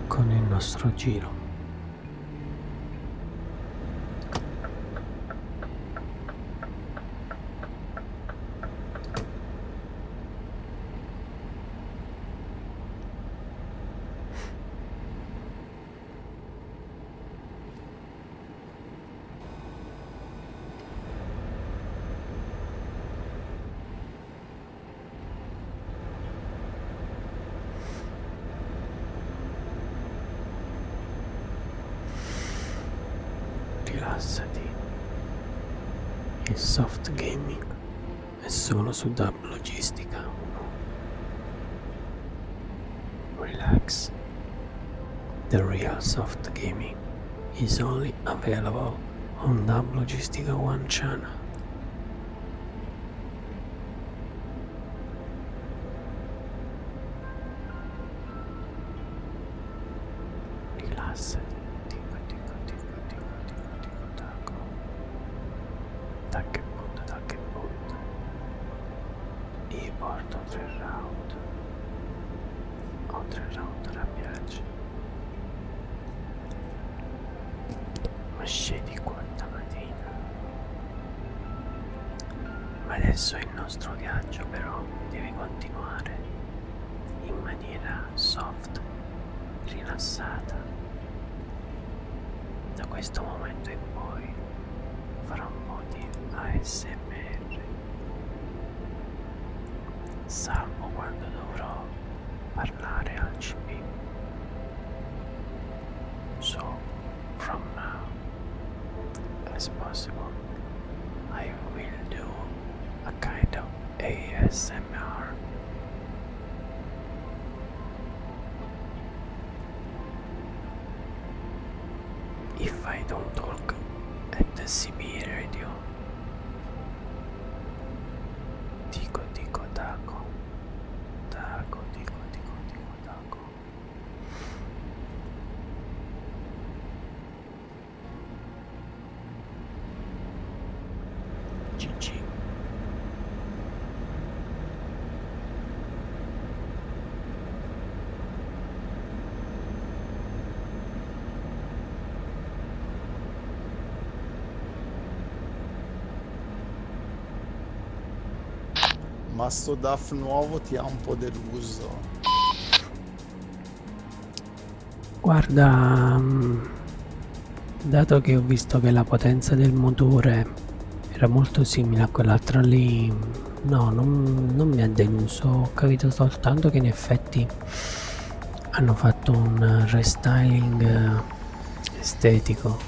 con il nostro giro. Il soft gaming è solo su DAB Logistica 1. Relax. The real soft gaming is only available on DAB Logistica 1 channel. Rilassati. ma sto DAF nuovo ti ha un po' deluso. Guarda, dato che ho visto che la potenza del motore era molto simile a quell'altra lì, no, non mi ha deluso. Ho capito soltanto che in effetti hanno fatto un restyling estetico,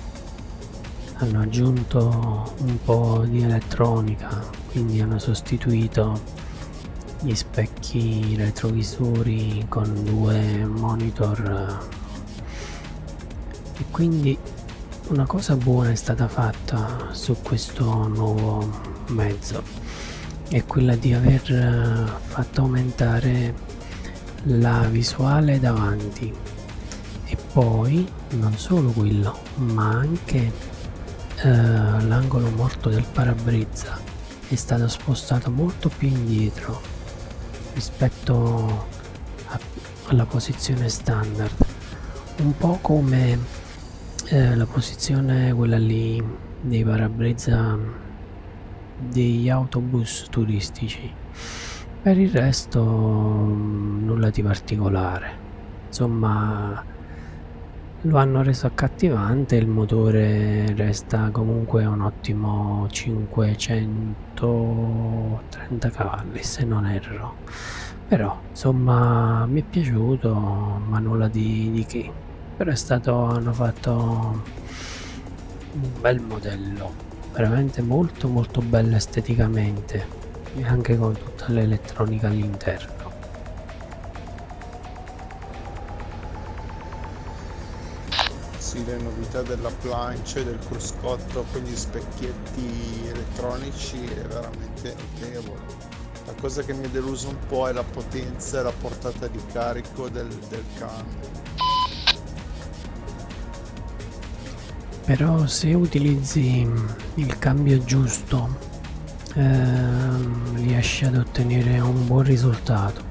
hanno aggiunto un po' di elettronica, quindi hanno sostituito gli specchi retrovisori con due monitor, e quindi una cosa buona è stata fatta su questo nuovo mezzo, è quella di aver fatto aumentare la visuale davanti, e poi non solo quello, ma anche l'angolo morto del parabrezza è stato spostato molto più indietro rispetto alla posizione standard, un po' come la posizione quella lì dei parabrezza degli autobus turistici. Per il resto nulla di particolare, insomma lo hanno reso accattivante. Il motore resta comunque un ottimo 530 cavalli se non erro, però insomma mi è piaciuto, ma nulla di che, però hanno fatto un bel modello, veramente molto molto bello esteticamente, e anche con tutta l'elettronica all'interno. Sì, le novità della plancia e del cruscotto con gli specchietti elettronici è veramente notevole. La cosa che mi ha deluso un po' è la potenza e la portata di carico del camion. Però se utilizzi il cambio giusto riesci ad ottenere un buon risultato.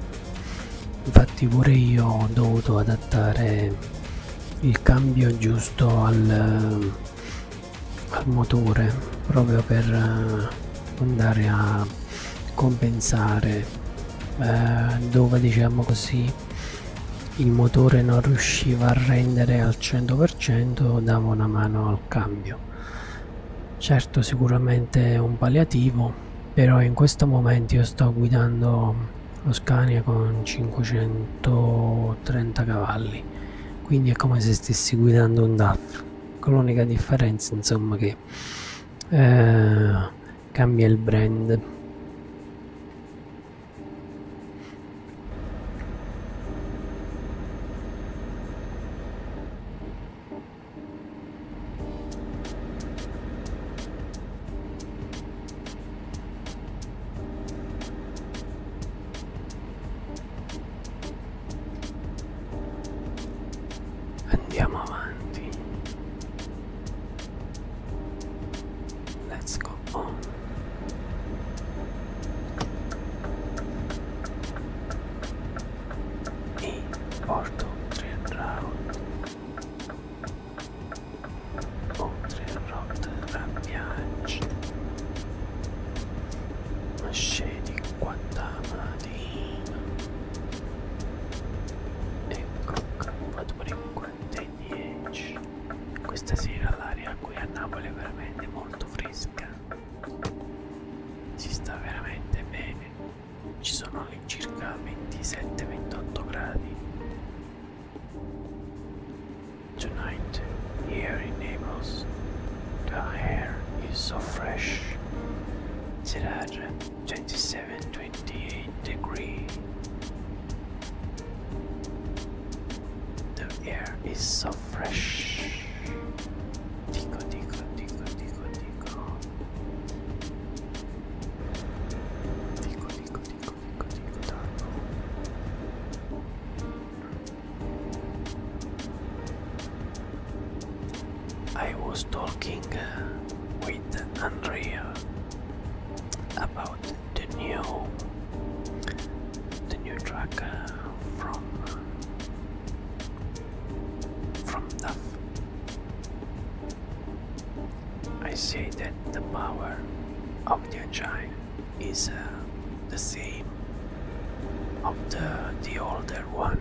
Infatti pure io ho dovuto adattare il cambio giusto al motore, proprio per andare a compensare dove, diciamo così, il motore non riusciva a rendere al 100%, dava una mano al cambio. Certo, sicuramente un palliativo, però in questo momento io sto guidando lo Scania con 530 cavalli, quindi è come se stessi guidando un DAF, con l'unica differenza insomma che cambia il brand. Andiamo avanti. Let's go on. E porto 3 round rampiaggi. Ma scedi qua da mattina. Ecco, questa sera l'aria qui a Napoli è veramente molto fresca, si sta veramente bene, ci sono all'incirca 27-28 gradi. Tonight, here in Naples, the air is so fresh. There are 27-28 degrees. The air is so fresh. I was talking with Andrea about the new truck from DAF. I say that the power of the engine is the same of the older one.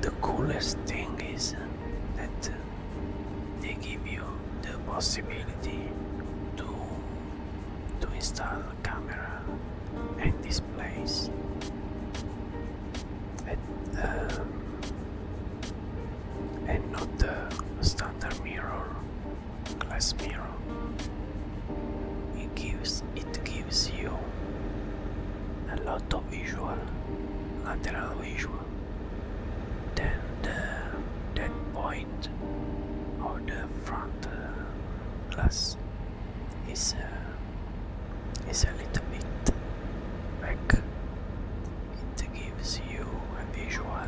The coolest thing is that they give you the possibility to install camera and displays and not the standard mirror, glass mirror. It gives you a lot of visual, lateral visual. Then that point or the front glass is a little bit back. It gives you a visual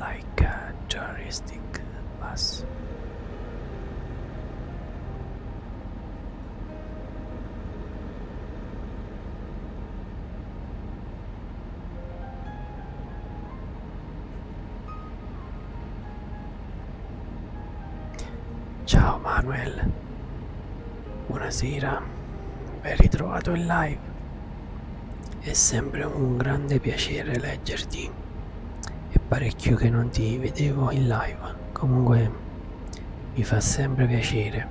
like a touristic bus. Ciao Manuel, buonasera, ben ritrovato in live, è sempre un grande piacere leggerti, è parecchio che non ti vedevo in live, comunque mi fa sempre piacere,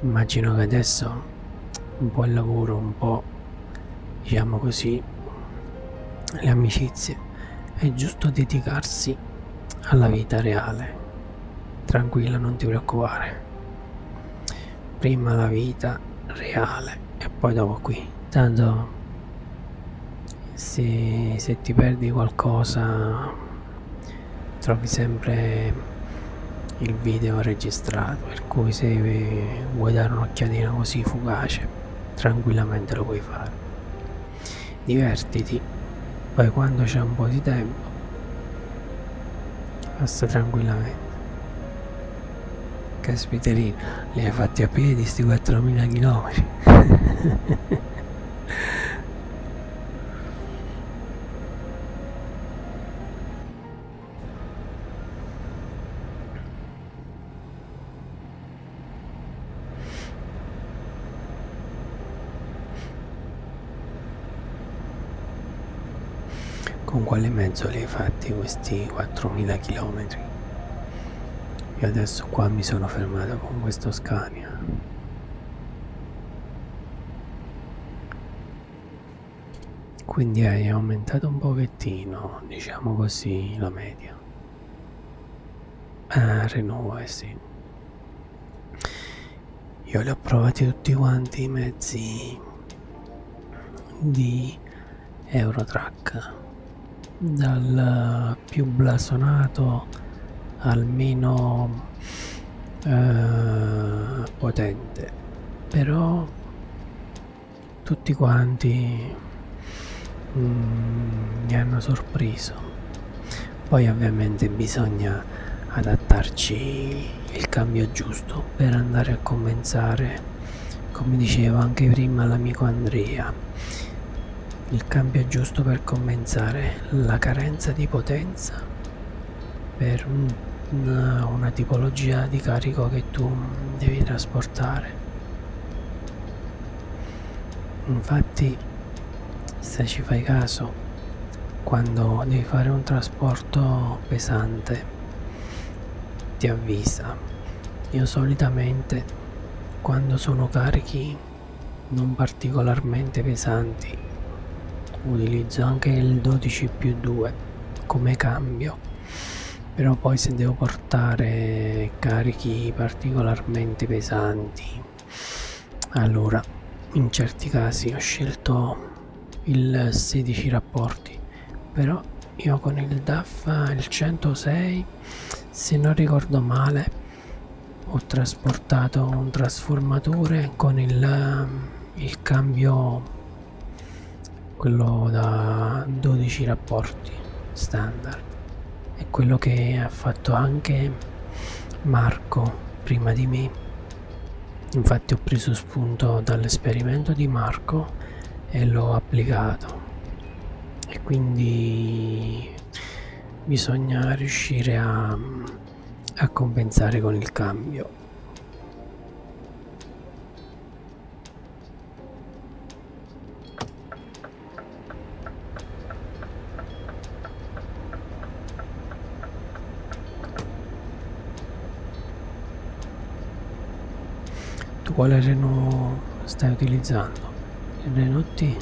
immagino che adesso un po' il lavoro, un po' diciamo così le amicizie, è giusto dedicarsi alla vita reale. Tranquillo, non ti preoccupare. Prima la vita reale e poi dopo qui. Tanto se ti perdi qualcosa trovi sempre il video registrato, per cui se vuoi dare un'occhiatina così fugace tranquillamente lo puoi fare. Divertiti, poi quando c'è un po' di tempo passa tranquillamente. Caspiterino, li hai fatti a piedi sti 4000 chilometri. Con quale mezzo li hai fatti questi 4000 chilometri? Io adesso qua mi sono fermato con questo Scania. Quindi hai aumentato un pochettino, diciamo così, la media. Renault, sì. Io li ho provati tutti quanti i mezzi di Euro Truck. Dal più blasonato al meno potente, però tutti quanti mi hanno sorpreso. Poi ovviamente bisogna adattarci il cambio giusto per andare a compensare, come dicevo anche prima l'amico Andrea, il cambio giusto per compensare la carenza di potenza per una tipologia di carico che tu devi trasportare. Infatti se ci fai caso, quando devi fare un trasporto pesante ti avvisa. Io solitamente quando sono carichi non particolarmente pesanti utilizzo anche il 12+2 come cambio, però poi se devo portare carichi particolarmente pesanti, allora in certi casi ho scelto il 16 rapporti, però io con il DAF il 106, se non ricordo male, ho trasportato un trasformatore con il cambio quello da 12 rapporti standard. È quello che ha fatto anche Marco prima di me, infatti ho preso spunto dall'esperimento di Marco e l'ho applicato, e quindi bisogna riuscire a compensare con il cambio. quale Renault stai utilizzando? Il Renault T.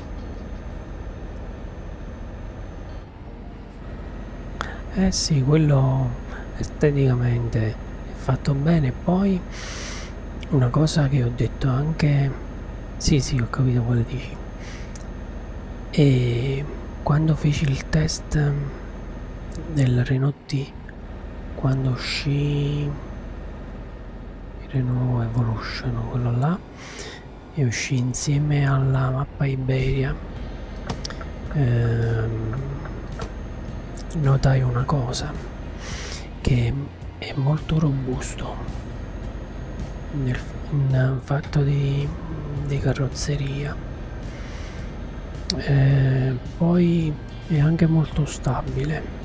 Eh sì, quello esteticamente è fatto bene. Poi una cosa che ho detto anche, sì, ho capito quale dici. E quando feci il test del Renault T, quando uscì il Renault Evolution, quello là, e uscì insieme alla mappa Iberia, notai una cosa, che è molto robusto nel fatto di carrozzeria, poi è anche molto stabile,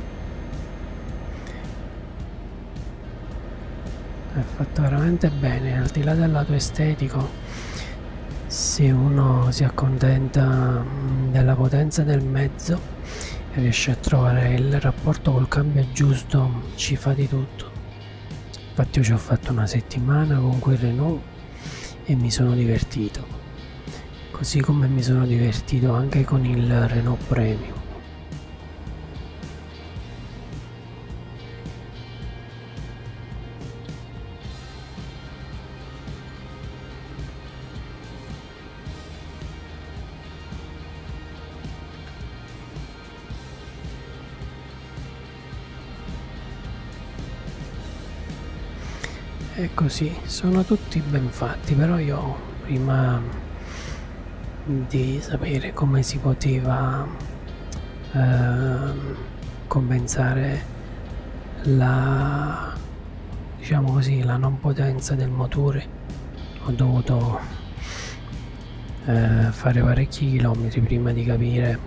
è fatto veramente bene. Al di là del lato estetico, se uno si accontenta della potenza del mezzo e riesce a trovare il rapporto col cambio giusto, ci fa di tutto. Infatti io ci ho fatto una settimana con quel Renault e mi sono divertito, così come mi sono divertito anche con il Renault Premium. E così sono tutti ben fatti, però io prima di sapere come si poteva compensare la, diciamo così, la non potenza del motore, ho dovuto fare parecchi chilometri prima di capire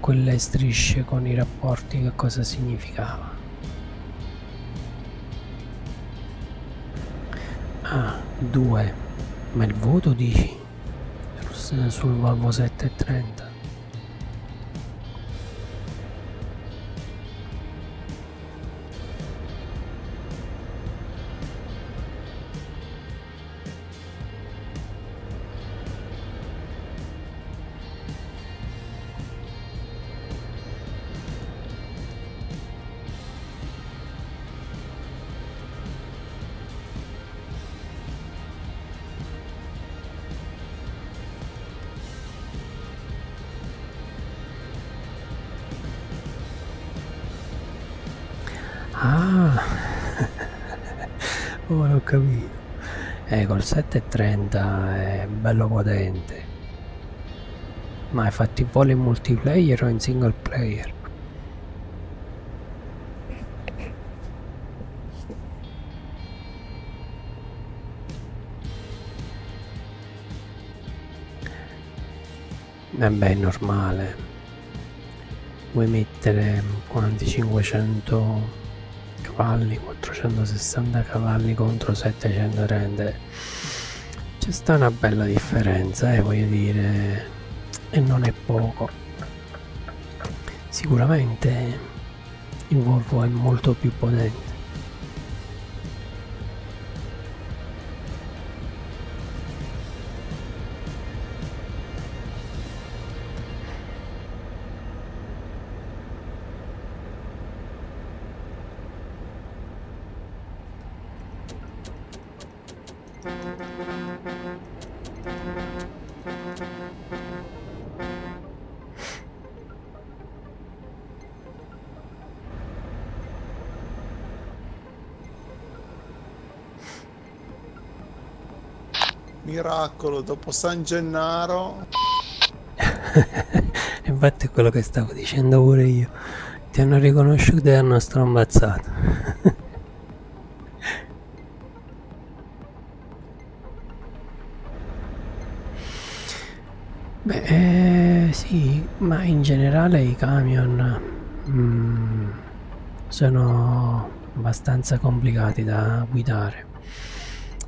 quelle strisce con i rapporti che cosa significava. Ah, 2, ma il voto dici? Sul Volvo 730. Ora ho capito. Col 730 è bello potente. Ma hai fatto i voli in multiplayer o in single player? Beh, è normale. Vuoi mettere quanti? 500 cavalli, 460 cavalli contro 730, c'è sta una bella differenza, voglio dire, e non è poco. Sicuramente il Volvo è molto più potente. Miracolo, dopo San Gennaro. Infatti è quello che stavo dicendo pure io. Ti hanno riconosciuto e hanno strombazzato. Beh, sì, ma in generale i camion sono abbastanza complicati da guidare.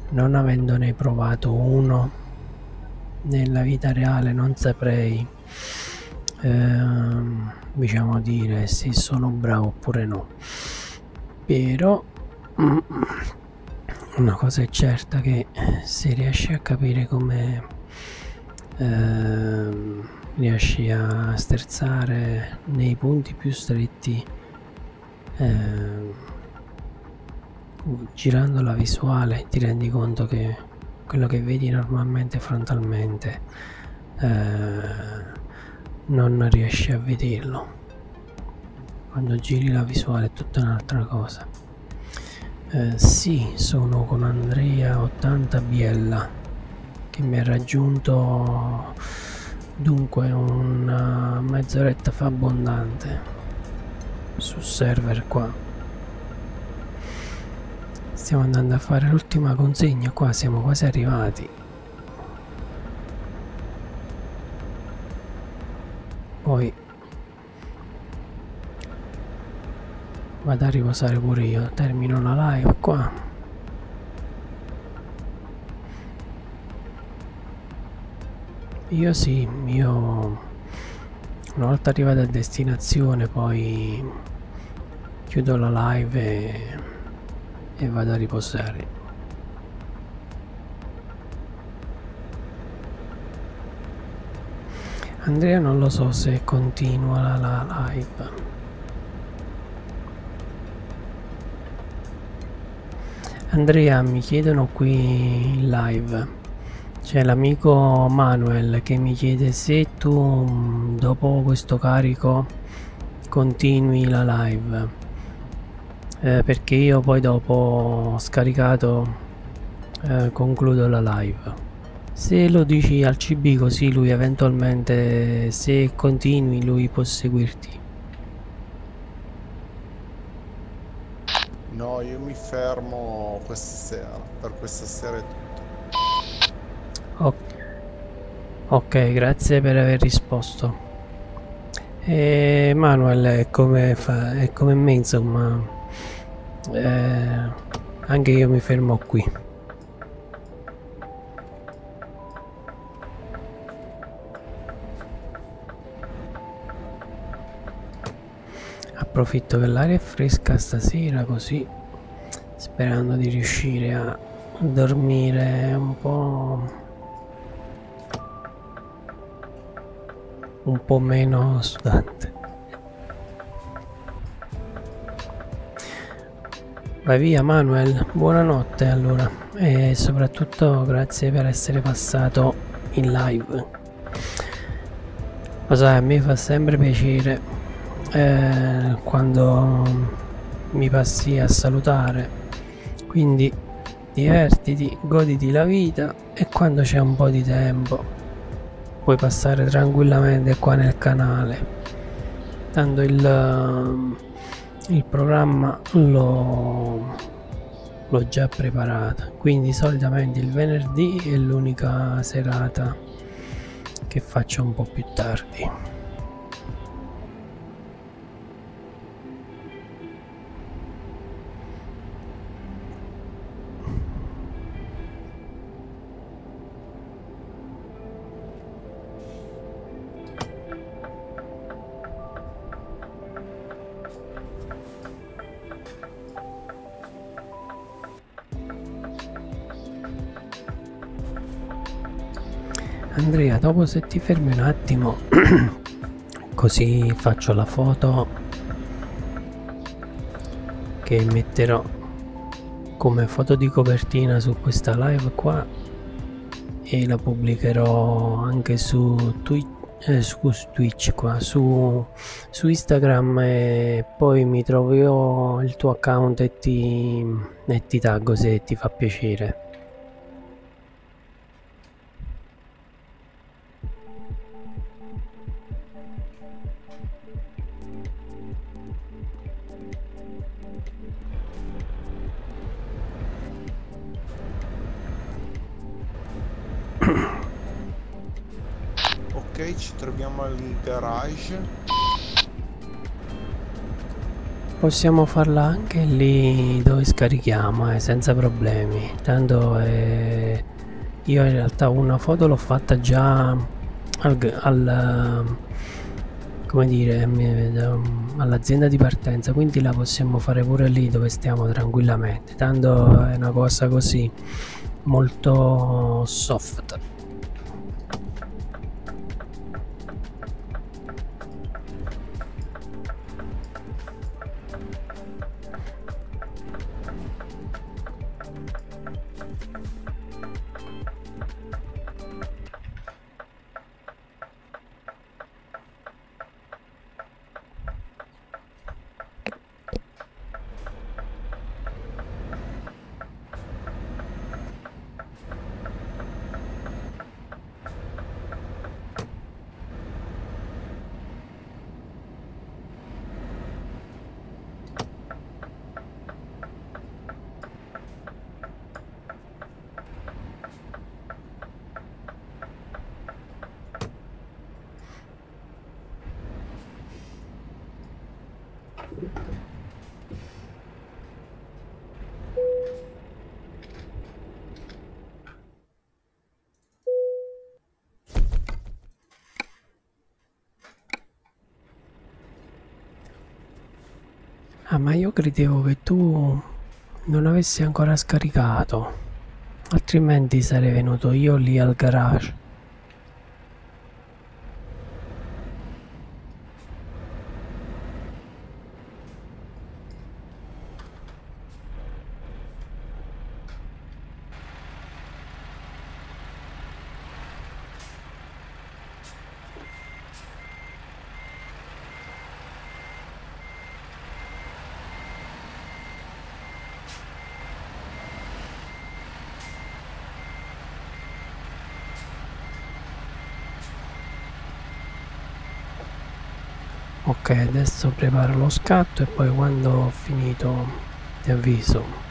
Non avendone provato uno nella vita reale, non saprei diciamo dire se sono bravo oppure no, però una cosa è certa, che se riesci a capire come riesci a sterzare nei punti più stretti, girando la visuale ti rendi conto che quello che vedi normalmente frontalmente non riesci a vederlo. Quando giri la visuale è tutta un'altra cosa. Sì, sono con Andrea80Biella che mi ha raggiunto dunque una mezz'oretta fa abbondante sul server qua. Stiamo andando a fare l'ultima consegna qua, siamo quasi arrivati. Poi vado a riposare pure io, termino la live qua. Io sì, io una volta arrivato a destinazione poi chiudo la live e vado a riposare. Andrea non lo so se continua la live. Andrea, mi chiedono qui in live, c'è l'amico Manuel che mi chiede se tu dopo questo carico continui la live, perché io poi dopo scaricato concludo la live. Se lo dici al CB, così lui eventualmente, se continui, lui può seguirti. No, io mi fermo questa sera, per questa sera è tutto. Ok, grazie per aver risposto. E Manuel è come me, insomma, anche io mi fermo qui. Approfitto che l'aria è fresca stasera, così, sperando di riuscire a dormire un po' meno sudante. Vai via Manuel, buonanotte allora, e soprattutto grazie per essere passato in live. Lo sai, a me fa sempre piacere quando mi passi a salutare, quindi divertiti, goditi la vita, e quando c'è un po' di tempo puoi passare tranquillamente qua nel canale, tanto il programma l'ho già preparato, quindi solitamente il venerdì è l'unica serata che faccio un po' più tardi. Andrea, dopo se ti fermi un attimo così faccio la foto che metterò come foto di copertina su questa live qua, e la pubblicherò anche su Twitch, qua su Instagram, e poi mi troverò il tuo account e ti taggo se ti fa piacere. Ok, ci troviamo al garage. Possiamo farla anche lì dove scarichiamo, senza problemi. Tanto io in realtà una foto l'ho fatta già al, come dire, all'azienda di partenza, quindi la possiamo fare pure lì dove stiamo tranquillamente, tanto è una cosa così molto soft. Ah, ma io credevo che tu non avessi ancora scaricato, altrimenti sarei venuto io lì al garage. Ok, adesso preparo lo scatto e poi quando ho finito ti avviso.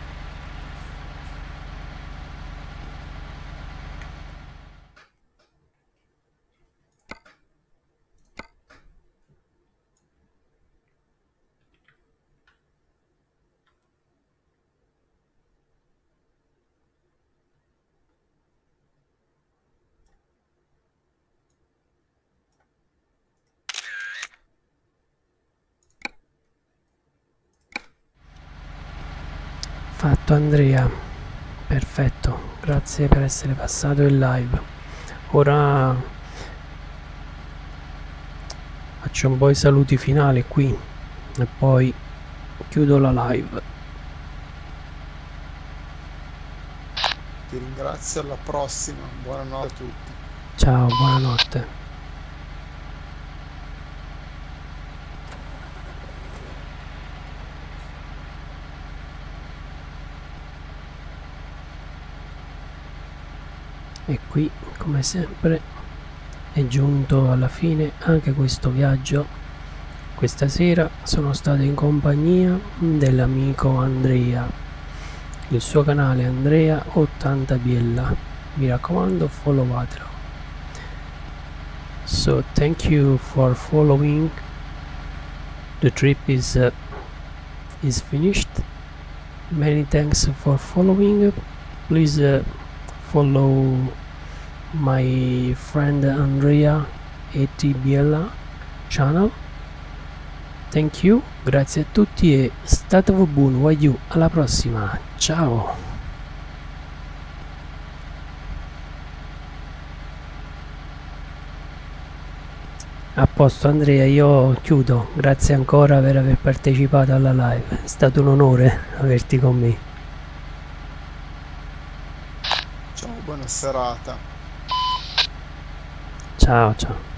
Fatto Andrea, perfetto, grazie per essere passato in live. Ora faccio un po' i saluti finali qui e poi chiudo la live. Ti ringrazio, alla prossima, buonanotte a tutti. Ciao, buonanotte. E qui, come sempre, è giunto alla fine anche questo viaggio. Questa sera sono stato in compagnia dell'amico Andrea, il suo canale Andrea80Biella. Mi raccomando, followatelo. So thank you for following. The trip is finished. Many thanks for following. Please follow my friend Andrea80Biella channel. Thank you, grazie a tutti e statevo buono, waiu, alla prossima, ciao. A posto Andrea, io chiudo, grazie ancora per aver partecipato alla live, è stato un onore averti con me. Serata. Ciao ciao.